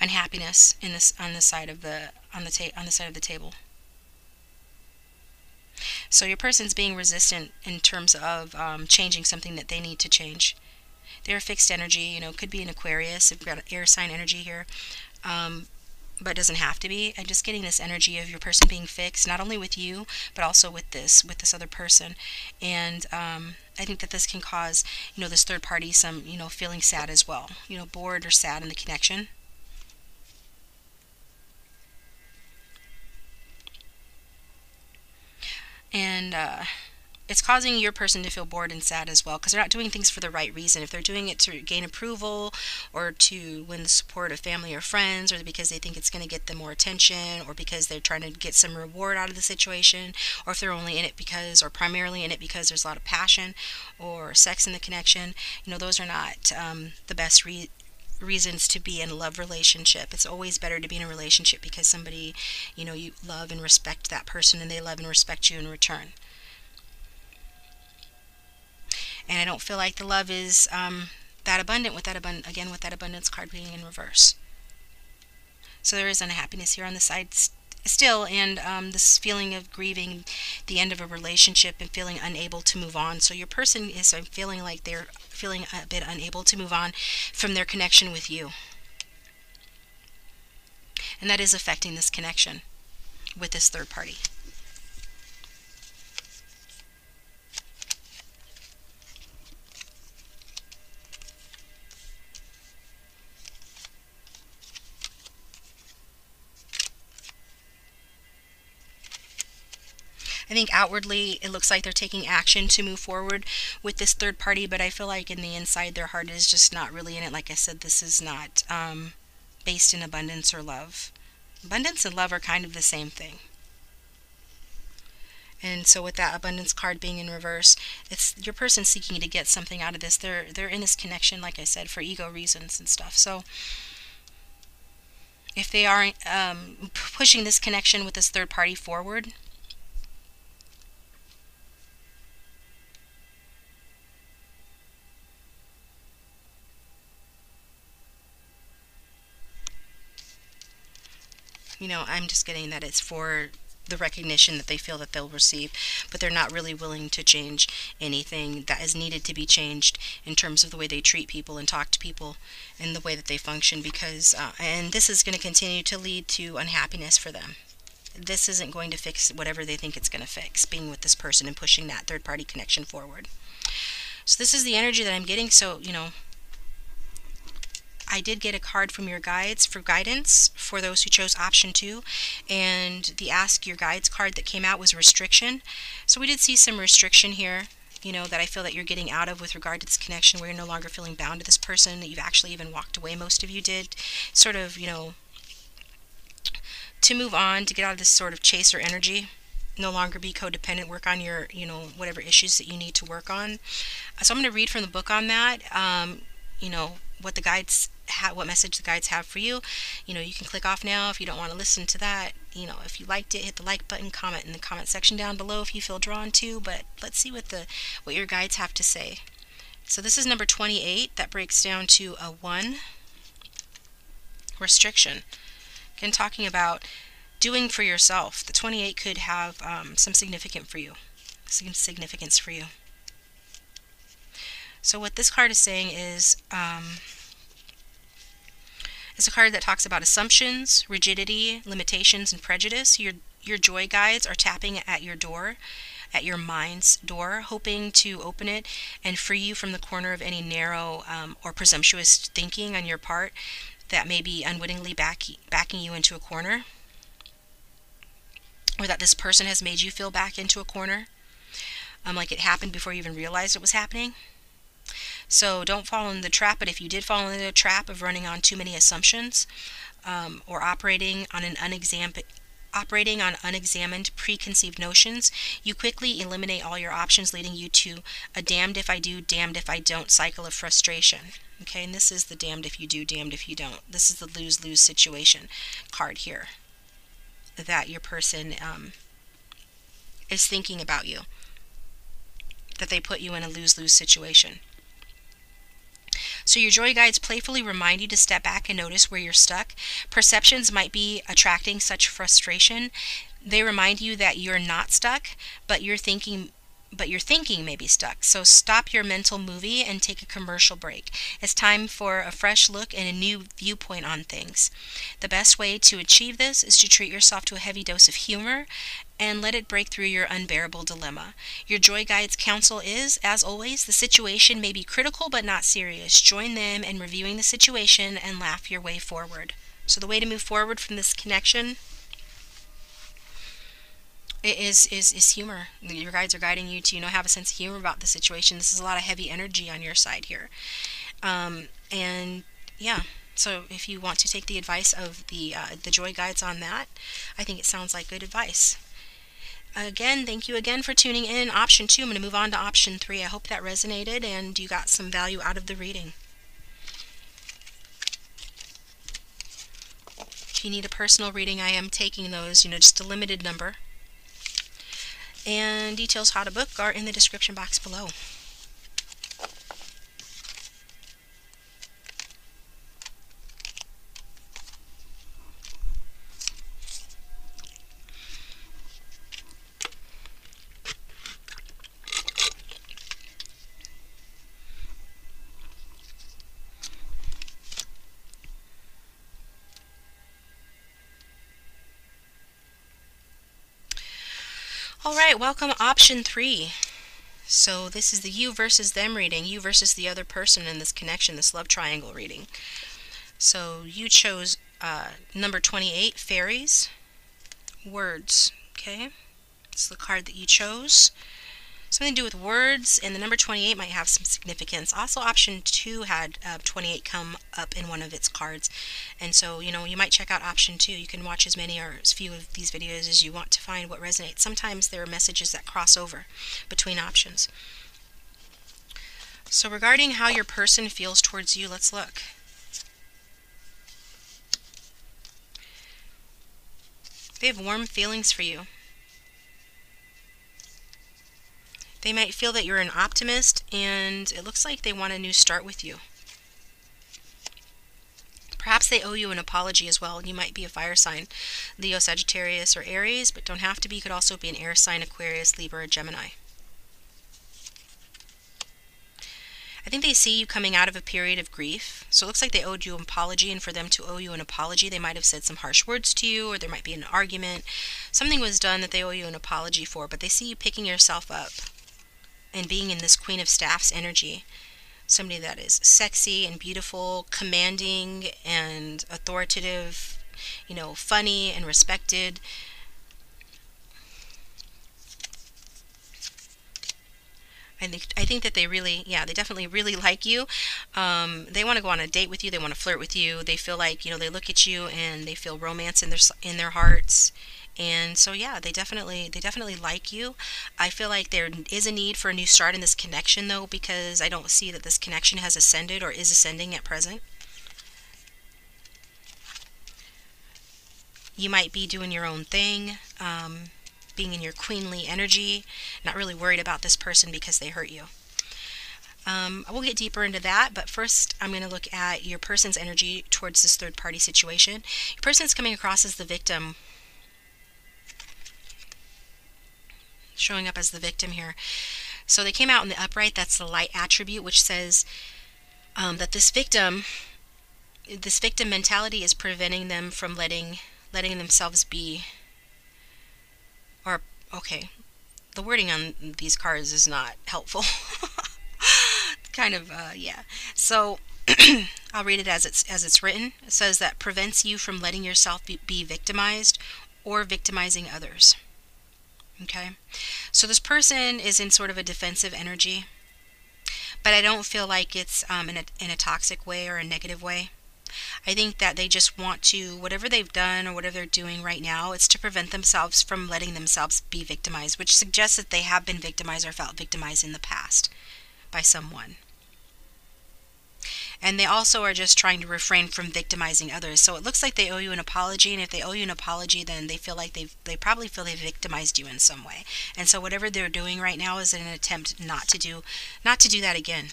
unhappiness in this on the side of the table. So your person's being resistant in terms of changing something that they need to change. They're a fixed energy, you know, could be an Aquarius. We've got an air sign energy here, but it doesn't have to be. I'm just getting this energy of your person being fixed, not only with you, but also with this other person. And I think that this can cause, you know, this third party some, you know, feeling sad as well, you know, bored or sad in the connection. And it's causing your person to feel bored and sad as well, because they're not doing things for the right reason. If they're doing it to gain approval or to win the support of family or friends, or because they think it's going to get them more attention, or because they're trying to get some reward out of the situation, or if they're only in it because, or primarily in it because there's a lot of passion or sex in the connection, you know, those are not the best reasons to be in a love relationship. It's always better to be in a relationship because somebody, you know, you love and respect that person, and they love and respect you in return. And I don't feel like the love is that abundant with that abundance card being in reverse. So there is unhappiness here on the side still, and this feeling of grieving the end of a relationship and feeling unable to move on. So your person is feeling like they're feeling a bit unable to move on from their connection with you, and that is affecting this connection with this third party. I think outwardly it looks like they're taking action to move forward with this third party, but I feel like in the inside their heart is just not really in it. Like I said, this is not based in abundance or love. Abundance and love are kind of the same thing. And so with that abundance card being in reverse, it's your person seeking to get something out of this. They're in this connection, like I said, for ego reasons and stuff. So if they are pushing this connection with this third party forward, you know, I'm just getting that it's for the recognition that they feel that they'll receive, but they're not really willing to change anything that is needed to be changed in terms of the way they treat people and talk to people and the way that they function, because and this is going to continue to lead to unhappiness for them. This isn't going to fix whatever they think it's going to fix, being with this person and pushing that third-party connection forward. So this is the energy that I'm getting. So, you know, I did get a card from your guides for guidance for those who chose option 2, and the Ask Your Guides card that came out was restriction. So we did see some restriction here, you know, that I feel that you're getting out of with regard to this connection, where you're no longer feeling bound to this person, that you've actually even walked away, most of you did, sort of, you know, to move on, to get out of this sort of chaser energy, no longer be codependent, work on your, you know, whatever issues that you need to work on. So I'm going to read from the book on that, you know, what the guides have, what message the guides have for you. You know, you can click off now if you don't want to listen to that. You know, if you liked it, hit the like button, comment in the comment section down below if you feel drawn to, but let's see what the, what your guides have to say. So this is number 28, that breaks down to a 1, restriction. Again, talking about doing for yourself. The 28 could have some significance for you. So what this card is saying is, it's a card that talks about assumptions, rigidity, limitations, and prejudice. Your joy guides are tapping at your door, at your mind's door, hoping to open it and free you from the corner of any narrow or presumptuous thinking on your part that may be unwittingly backing you into a corner, or that this person has made you feel back into a corner, like it happened before you even realized it was happening. So don't fall in the trap, but if you did fall into the trap of running on too many assumptions, or operating on unexamined preconceived notions, you quickly eliminate all your options, leading you to a damned if I do, damned if I don't cycle of frustration. Okay, and this is the damned if you do, damned if you don't. This is the lose-lose situation card here, that your person is thinking about you, that they put you in a lose-lose situation. So your joy guides playfully remind you to step back and notice where you're stuck. Perceptions might be attracting such frustration. They remind you that you're not stuck, but your thinking may be stuck. So stop your mental movie and take a commercial break. It's time for a fresh look and a new viewpoint on things. The best way to achieve this is to treat yourself to a heavy dose of humor and let it break through your unbearable dilemma. Your joy guide's counsel is, as always, the situation may be critical but not serious. Join them in reviewing the situation and laugh your way forward. So the way to move forward from this connection is humor. Your guides are guiding you to, you know, have a sense of humor about the situation. This is a lot of heavy energy on your side here. And yeah, so if you want to take the advice of the joy guides on that, I think it sounds like good advice. Again, thank you again for tuning in. Option 2, I'm going to move on to option 3. I hope that resonated and you got some value out of the reading. If you need a personal reading, I am taking those, you know, just a limited number. And details how to book are in the description box below. Alright, welcome option 3. So this is the you versus them reading, you versus the other person in this connection, this love triangle reading. So you chose number 28, fairies, words. Okay, it's the card that you chose. Something to do with words, and the number 28 might have some significance. Also, option 2 had 28 come up in one of its cards, and so, you know, you might check out option 2. You can watch as many or as few of these videos as you want to find what resonates. Sometimes there are messages that cross over between options. So regarding how your person feels towards you, let's look. They have warm feelings for you. They might feel that you're an optimist, and it looks like they want a new start with you. Perhaps they owe you an apology as well. You might be a fire sign, Leo, Sagittarius, or Aries, but don't have to be. You could also be an air sign, Aquarius, Libra, or Gemini. I think they see you coming out of a period of grief, so it looks like they owed you an apology, and for them to owe you an apology, they might have said some harsh words to you, or there might be an argument. Something was done that they owe you an apology for, but they see you picking yourself up and being in this Queen of Staffs energy. Somebody that is sexy and beautiful, commanding and authoritative, you know, funny and respected. I think that they really, yeah, they definitely really like you. They want to go on a date with you. They want to flirt with you. They feel like, you know, they look at you and they feel romance in their hearts. And so, yeah, they definitely like you. I feel like there is a need for a new start in this connection, though, because I don't see that this connection has ascended or is ascending at present. You might be doing your own thing. Being in your queenly energy, not really worried about this person because they hurt you. We'll get deeper into that, but first I'm going to look at your person's energy towards this third party situation. Your person's coming across as the victim, showing up as the victim here. So they came out in the upright, that's the light attribute, which says that this victim mentality is preventing them from letting themselves be. Or, okay, the wording on these cards is not helpful. Kind of, yeah. So, I'll read it as it's written. It says that prevents you from letting yourself be victimized or victimizing others. Okay? So this person is in sort of a defensive energy, but I don't feel like it's in a toxic way or a negative way. I think that they just want to, whatever they've done or whatever they're doing right now, it's to prevent themselves from letting themselves be victimized, which suggests that they have been victimized or felt victimized in the past by someone. And they also are just trying to refrain from victimizing others. So it looks like they owe you an apology, and if they owe you an apology, then they feel like they probably feel they victimized you in some way. And so whatever they're doing right now is an attempt not to do that again.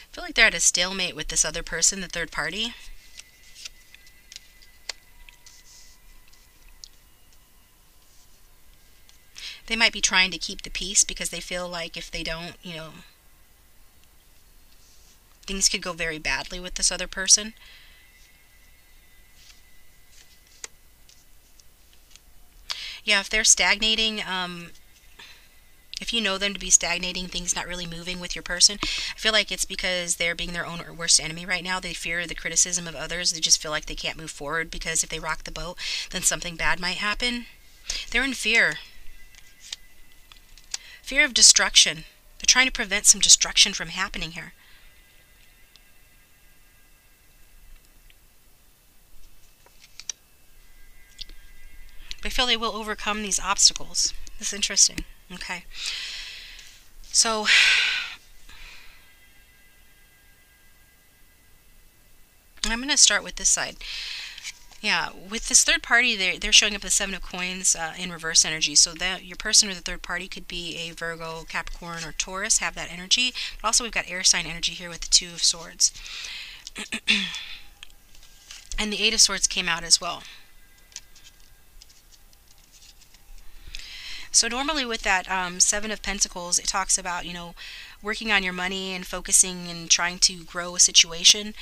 I feel like they're at a stalemate with this other person, the third party. They might be trying to keep the peace because they feel like if they don't, you know, things could go very badly with this other person. Yeah, if they're stagnating, if you know them to be stagnating, things not really moving with your person, I feel like it's because they're being their own worst enemy right now. They fear the criticism of others. They just feel like they can't move forward because if they rock the boat, then something bad might happen. They're in fear. Fear of destruction. They're trying to prevent some destruction from happening here. But I feel they will overcome these obstacles. This is interesting. Okay, so I'm going to start with this side. Yeah, with this third party, they're showing up the Seven of Coins in reverse energy. So that your person or the third party could be a Virgo, Capricorn, or Taurus, have that energy. But also we've got air sign energy here with the Two of Swords. And the Eight of Swords came out as well. So normally with that Seven of Pentacles, it talks about, you know, working on your money and focusing and trying to grow a situation.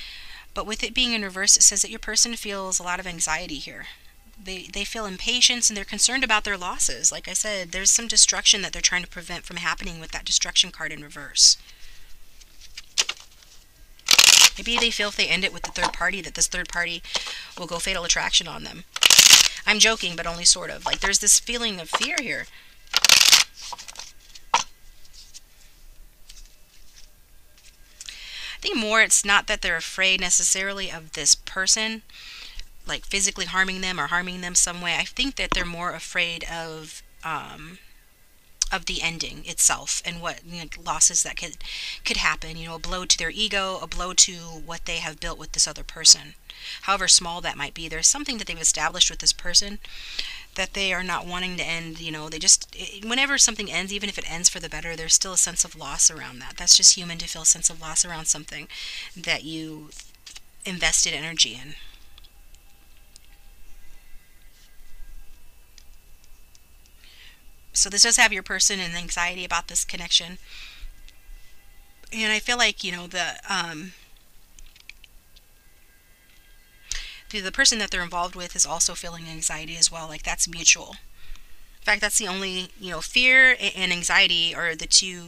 But with it being in reverse, it says that your person feels a lot of anxiety here. They feel impatience and they're concerned about their losses. Like I said, there's some destruction that they're trying to prevent from happening with that destruction card in reverse. Maybe they feel if they end it with the third party that this third party will go fatal attraction on them. I'm joking, but only sort of. Like, there's this feeling of fear here. I think more it's not that they're afraid necessarily of this person, like physically harming them or harming them some way. I think that they're more afraid of the ending itself and what, you know, losses that could happen. You know, a blow to their ego, a blow to what they have built with this other person. However small that might be, there's something that they've established with this person that they are not wanting to end, you know, they just, whenever something ends, even if it ends for the better, there's still a sense of loss around that. That's just human to feel a sense of loss around something that you invested energy in. So this does have your person and anxiety about this connection. And I feel like, you know, the person that they're involved with is also feeling anxiety as well. Like, that's mutual. In fact, that's the only, you know, fear and anxiety are the two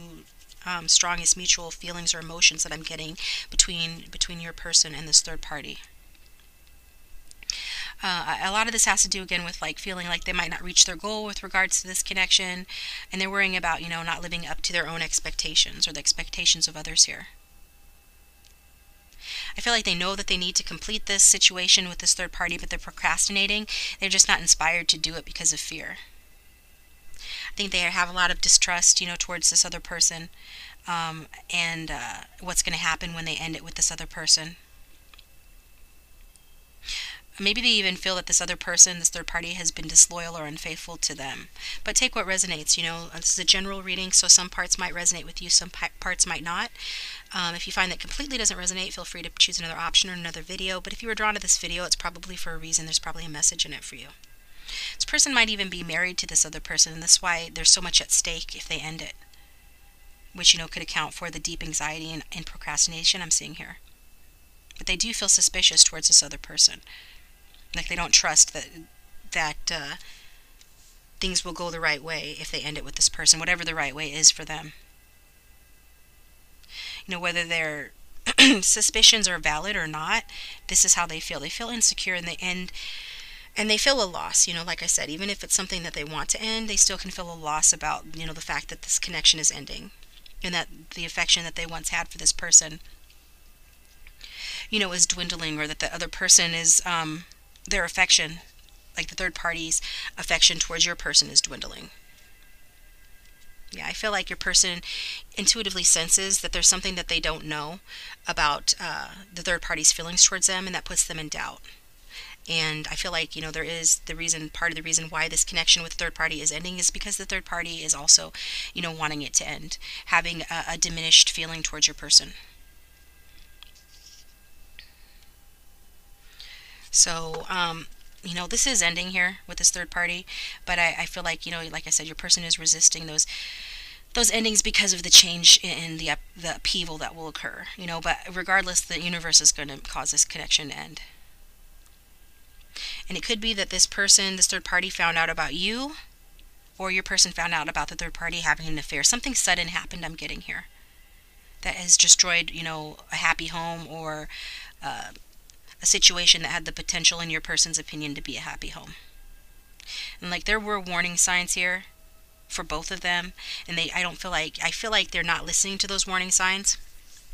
strongest mutual feelings or emotions that I'm getting between your person and this third party. A lot of this has to do, again, with like feeling like they might not reach their goal with regards to this connection, and they're worrying about, you know, not living up to their own expectations or the expectations of others here. I feel like they know that they need to complete this situation with this third party, but they're procrastinating. They're just not inspired to do it because of fear. I think they have a lot of distrust, you know, towards this other person, and what's going to happen when they end it with this other person. Maybe they even feel that this other person, this third party, has been disloyal or unfaithful to them. But take what resonates, you know. This is a general reading, so some parts might resonate with you, some parts might not. If you find that completely doesn't resonate, feel free to choose another option or another video. But if you were drawn to this video, it's probably for a reason. There's probably a message in it for you. This person might even be married to this other person, and that's why there's so much at stake if they end it, which, you know, could account for the deep anxiety and procrastination I'm seeing here. But they do feel suspicious towards this other person. Like, they don't trust that things will go the right way if they end it with this person, whatever the right way is for them. You know, whether their suspicions are valid or not, this is how they feel. They feel insecure, and they feel a loss. You know, like I said, even if it's something that they want to end, they still can feel a loss about, you know, the fact that this connection is ending, and that the affection that they once had for this person, you know, is dwindling, or that the other person is their affection, like the third party's affection towards your person, is dwindling. Yeah, I feel like your person intuitively senses that there's something that they don't know about the third party's feelings towards them, and that puts them in doubt. And I feel like, you know, there is the reason, part of the reason why this connection with the third party is ending is because the third party is also, you know, wanting it to end, having a diminished feeling towards your person. So, you know, this is ending here with this third party, but I feel like, you know, like I said, your person is resisting those endings because of the change in the upheaval that will occur, you know. But regardless, the universe is going to cause this connection to end. And it could be that this person, this third party, found out about you, or your person found out about the third party having an affair. Something sudden happened, I'm getting here, that has destroyed, you know, a happy home, or a situation that had the potential, in your person's opinion, to be a happy home. And like, there were warning signs here for both of them, and I feel like they're not listening to those warning signs.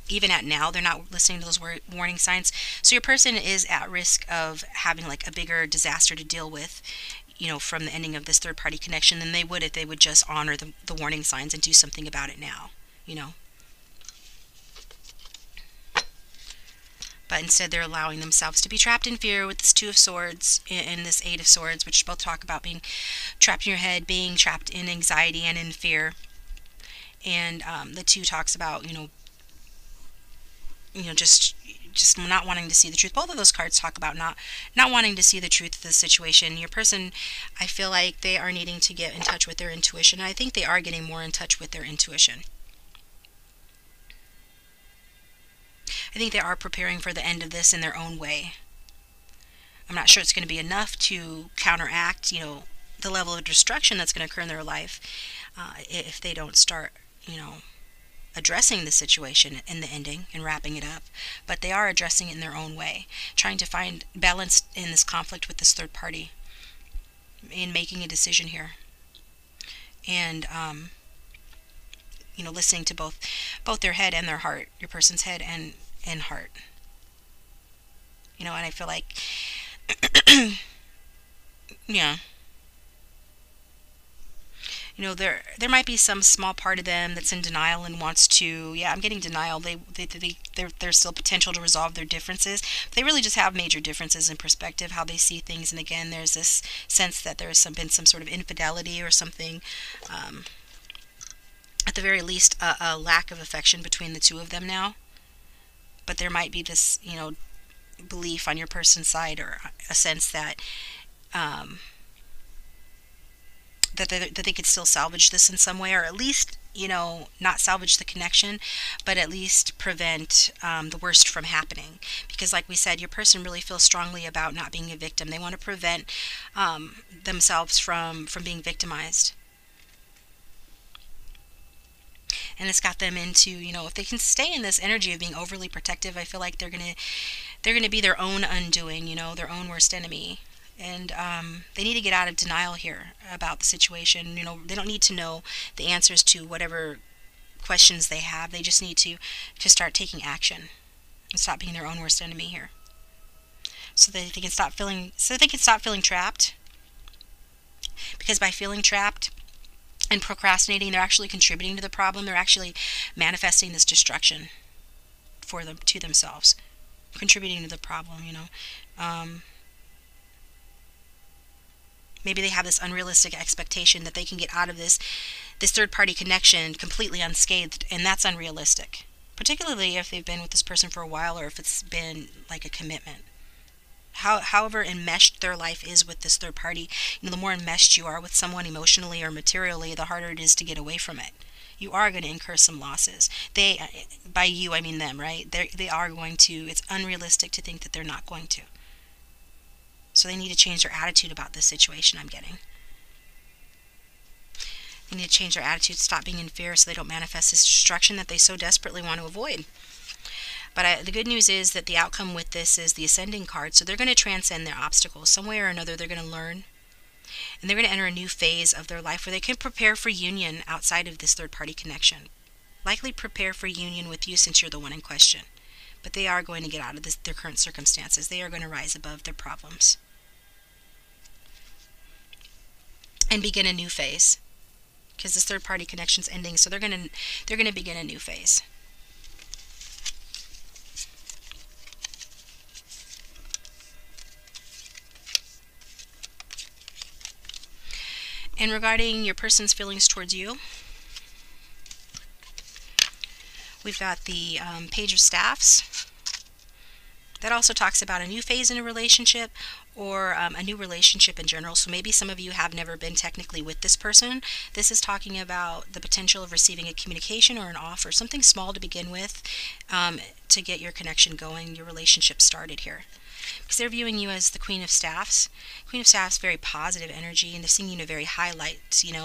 Even at now, they're not listening to those warning signs. So your person is at risk of having like a bigger disaster to deal with, you know, from the ending of this third party connection than they would if they would just honor the warning signs and do something about it now, you know. But instead, they're allowing themselves to be trapped in fear with this Two of Swords and this Eight of Swords, which both talk about being trapped in your head, being trapped in anxiety and in fear. And the Two talks about, you know, just not wanting to see the truth. Both of those cards talk about not wanting to see the truth of the situation. Your person, I feel like they are needing to get in touch with their intuition. I think they are getting more in touch with their intuition. I think they are preparing for the end of this in their own way. I'm not sure it's going to be enough to counteract, you know, the level of destruction that's going to occur in their life if they don't start, you know, addressing the situation in the ending and wrapping it up. But they are addressing it in their own way, trying to find balance in this conflict with this third party in making a decision here. And, you know, listening to both their head and their heart, your person's head and heart. You know, and I feel like, yeah. there might be some small part of them that's in denial and wants to, yeah, I'm getting denial. There's still potential to resolve their differences. But they really just have major differences in perspective, how they see things. And again, there's this sense that there's been some sort of infidelity or something. At the very least, a lack of affection between the two of them now. But there might be this, belief on your person's side, or a sense that that they could still salvage this in some way, or at least not salvage the connection, but at least prevent the worst from happening. Because like we said, your person really feels strongly about not being a victim. They want to prevent themselves from being victimized. And it's got them into, if they can stay in this energy of being overly protective, I feel like they're gonna be their own undoing, their own worst enemy. And they need to get out of denial here about the situation. They don't need to know the answers to whatever questions they have. They just need to start taking action and stop being their own worst enemy here. So that they can stop feeling trapped. Because by feeling trapped and procrastinating, they're actually contributing to the problem. They're actually manifesting this destruction for them, to themselves, contributing to the problem. Maybe they have this unrealistic expectation that they can get out of this third-party connection completely unscathed, and that's unrealistic, particularly if they've been with this person for a while, or if it's been like a commitment. However enmeshed their life is with this third party, the more enmeshed you are with someone emotionally or materially, the harder it is to get away from it. You are going to incur some losses. By you, I mean them, right? They are going to. It's unrealistic to think that they're not going to. So they need to change their attitude about this situation, I'm getting. They need to change their attitude, stop being in fear, so they don't manifest this destruction that they so desperately want to avoid. But the good news is that the outcome with this is the Ascending card. So they're going to transcend their obstacles. Some way or another, they're going to learn. And they're going to enter a new phase of their life where they can prepare for union outside of this third-party connection. Likely prepare for union with you, since you're the one in question. But they are going to get out of their current circumstances. They are going to rise above their problems. And begin a new phase. Because this third-party connection's ending. So they're going to begin a new phase. And regarding your person's feelings towards you, we've got the Page of Staffs. That also talks about a new phase in a relationship, or a new relationship in general. So maybe some of you have never been technically with this person. This is talking about the potential of receiving a communication or an offer, something small to begin with, to get your connection going, your relationship started here. Because they're viewing you as the Queen of Staffs. Queen of Staffs, very positive energy, and they're seeing you in a very high light,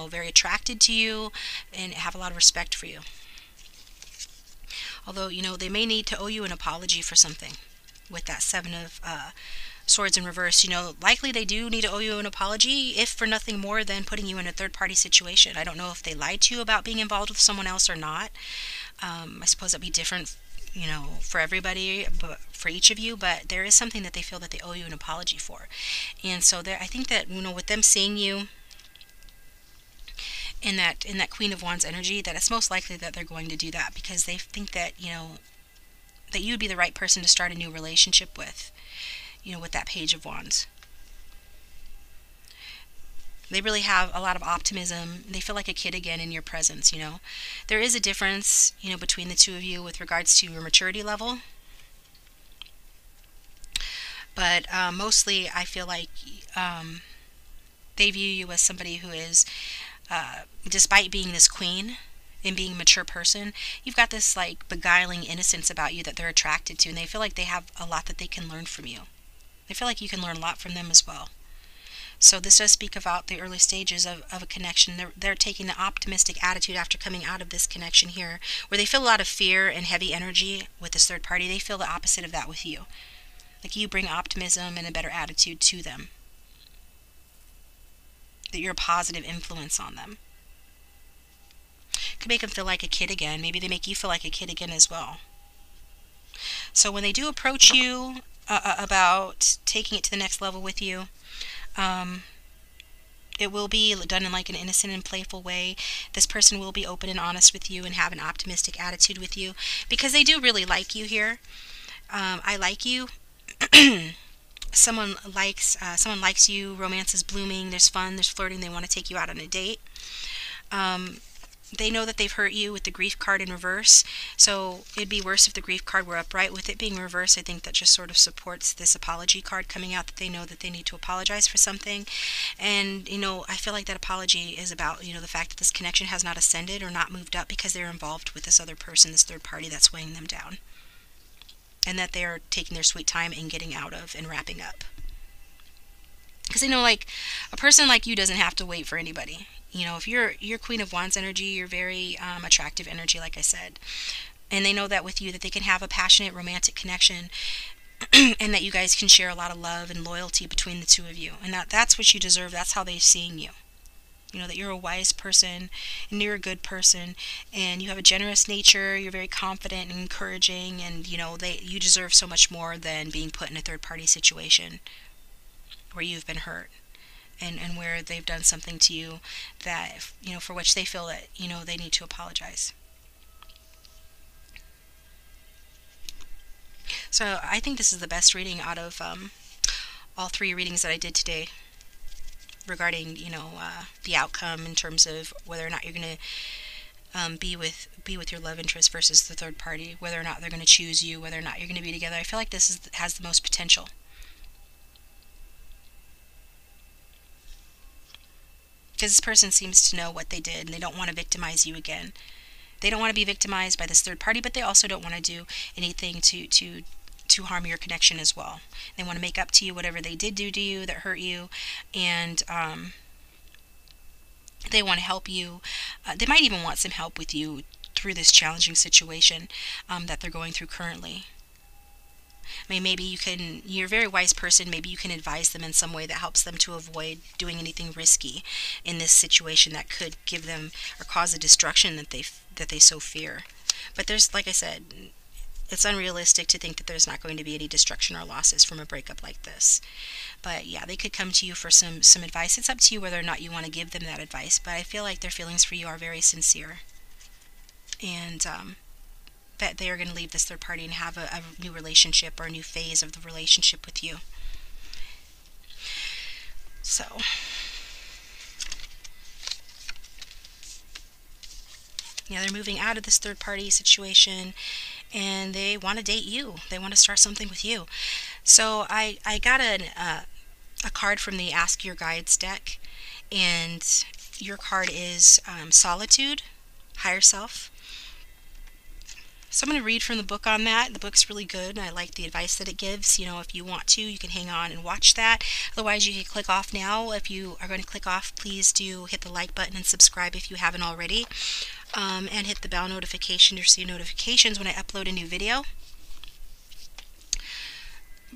very attracted to you and have a lot of respect for you. Although, they may need to owe you an apology for something with that Seven of Swords in reverse. Likely they do need to owe you an apology, if for nothing more than putting you in a third-party situation. I don't know if they lied to you about being involved with someone else or not. I suppose that'd be different, for everybody, but for each of you. But there is something that they feel that they owe you an apology for. And so I think that, with them seeing you in that Queen of Wands energy, that it's most likely that they're going to do that, because they think that, that you'd be the right person to start a new relationship with, with that Page of Wands. They really have a lot of optimism. They feel like a kid again in your presence, There is a difference, between the two of you with regards to your maturity level. But mostly I feel like they view you as somebody who is, despite being this queen and being a mature person, you've got this like beguiling innocence about you that they're attracted to, and they feel like they have a lot that they can learn from you. They feel like you can learn a lot from them as well. So this does speak about the early stages of a connection. They're taking an optimistic attitude after coming out of this connection here, where they feel a lot of fear and heavy energy with this third party. They feel the opposite of that with you. Like you bring optimism and a better attitude to them. That you're a positive influence on them. Could make them feel like a kid again. Maybe they make you feel like a kid again as well. So when they do approach you about taking it to the next level with you, It will be done in like an innocent and playful way. This person will be open and honest with you and have an optimistic attitude with you, because they do really like you here. I like you. Someone likes you. Romance is blooming. There's fun. There's flirting. They want to take you out on a date. They know that they've hurt you with the grief card in reverse, so it'd be worse if the grief card were upright. With it being reversed, I think that just sort of supports this apology card coming out, that they know that they need to apologize for something. And, you know, I feel like that apology is about, you know, the fact that this connection has not ascended or not moved up because they're involved with this other person, this third party that's weighing them down, and that they are taking their sweet time in getting out of and wrapping up. Because, you know, like, a person like you doesn't have to wait for anybody. You know, if you're Queen of Wands energy, you're very attractive energy, like I said. And they know that with you, that they can have a passionate romantic connection and that you guys can share a lot of love and loyalty between the two of you. And that's what you deserve. That's how they're seeing you. You know, that you're a wise person and you're a good person and you have a generous nature. You're very confident and encouraging, and, you know, you deserve so much more than being put in a third-party situation where you've been hurt. And where they've done something to you that, you know, for which they feel that, you know, they need to apologize. So I think this is the best reading out of all three readings that I did today regarding, you know, the outcome in terms of whether or not you're going to be with your love interest versus the third party, whether or not they're going to choose you, whether or not you're going to be together. I feel like this has the most potential. Because this person seems to know what they did, and they don't want to victimize you again. They don't want to be victimized by this third party, but they also don't want to do anything to harm your connection as well. They want to make up to you whatever they did do to you that hurt you, and they want to help you. They might even want some help with you through this challenging situation that they're going through currently. I mean, maybe you're a very wise person, maybe you can advise them in some way that helps them to avoid doing anything risky in this situation that could give them or cause a destruction that they so fear. But there's, like I said, it's unrealistic to think that there's not going to be any destruction or losses from a breakup like this. But yeah, they could come to you for some advice. It's up to you whether or not you want to give them that advice, but I feel like their feelings for you are very sincere. And, that they are going to leave this third party and have a new relationship or a new phase of the relationship with you. So, yeah, they're moving out of this third party situation and they want to date you. They want to start something with you. So I got a card from the Ask Your Guides deck, and your card is Solitude, Higher Self. So I'm going to read from the book on that. The book's really good, and I like the advice that it gives. You know, if you want to, you can hang on and watch that. Otherwise, you can click off now. If you are going to click off, please do hit the like button and subscribe if you haven't already. And hit the bell notification to receive notifications when I upload a new video.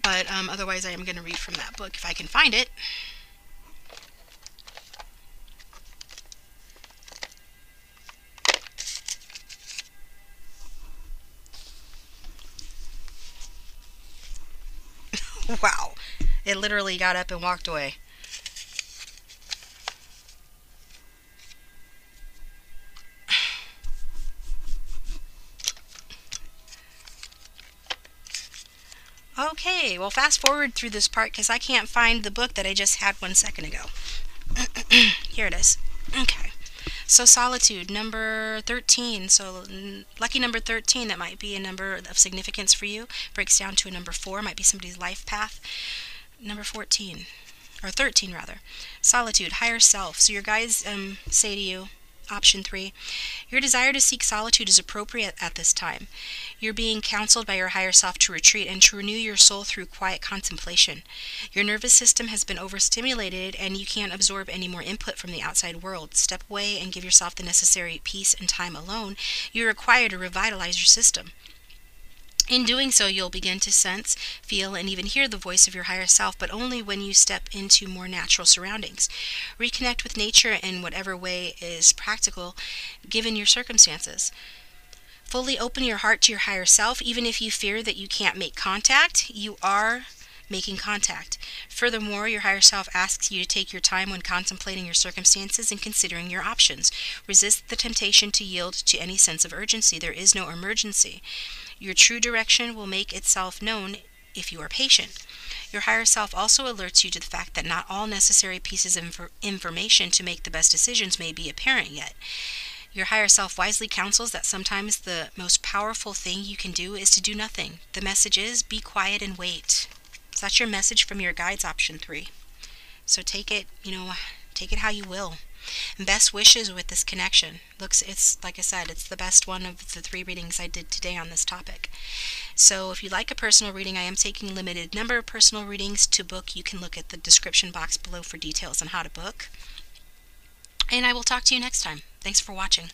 But otherwise, I am going to read from that book if I can find it. Wow, it literally got up and walked away. Okay, well, fast forward through this part because I can't find the book that I just had 1 second ago. Here it is. Okay, so Solitude, number 13. So lucky number 13, that might be a number of significance for you. Breaks down to a number 4, might be somebody's life path. Number 14, or 13 rather. Solitude, Higher Self. So your guides say to you, option 3, your desire to seek solitude is appropriate at this time. You're being counseled by your higher self to retreat and to renew your soul through quiet contemplation. Your nervous system has been overstimulated and you can't absorb any more input from the outside world. Step away and give yourself the necessary peace and time alone you require to revitalize your system. In doing so, you'll begin to sense, feel, and even hear the voice of your higher self, but only when you step into more natural surroundings. Reconnect with nature in whatever way is practical, given your circumstances. Fully open your heart to your higher self, even if you fear that you can't make contact. You are making contact. Furthermore, your higher self asks you to take your time when contemplating your circumstances and considering your options. Resist the temptation to yield to any sense of urgency. There is no emergency. Your true direction will make itself known if you are patient. Your higher self also alerts you to the fact that not all necessary pieces of information to make the best decisions may be apparent yet. Your higher self wisely counsels that sometimes the most powerful thing you can do is to do nothing. The message is, be quiet and wait. So that's your message from your guides, option 3. So take it, take it how you will. And best wishes with this connection. It's like I said, it's the best one of the 3 readings I did today on this topic. So if you'd like a personal reading, I am taking a limited number of personal readings. To book, you can look at the description box below for details on how to book. And I will talk to you next time. Thanks for watching.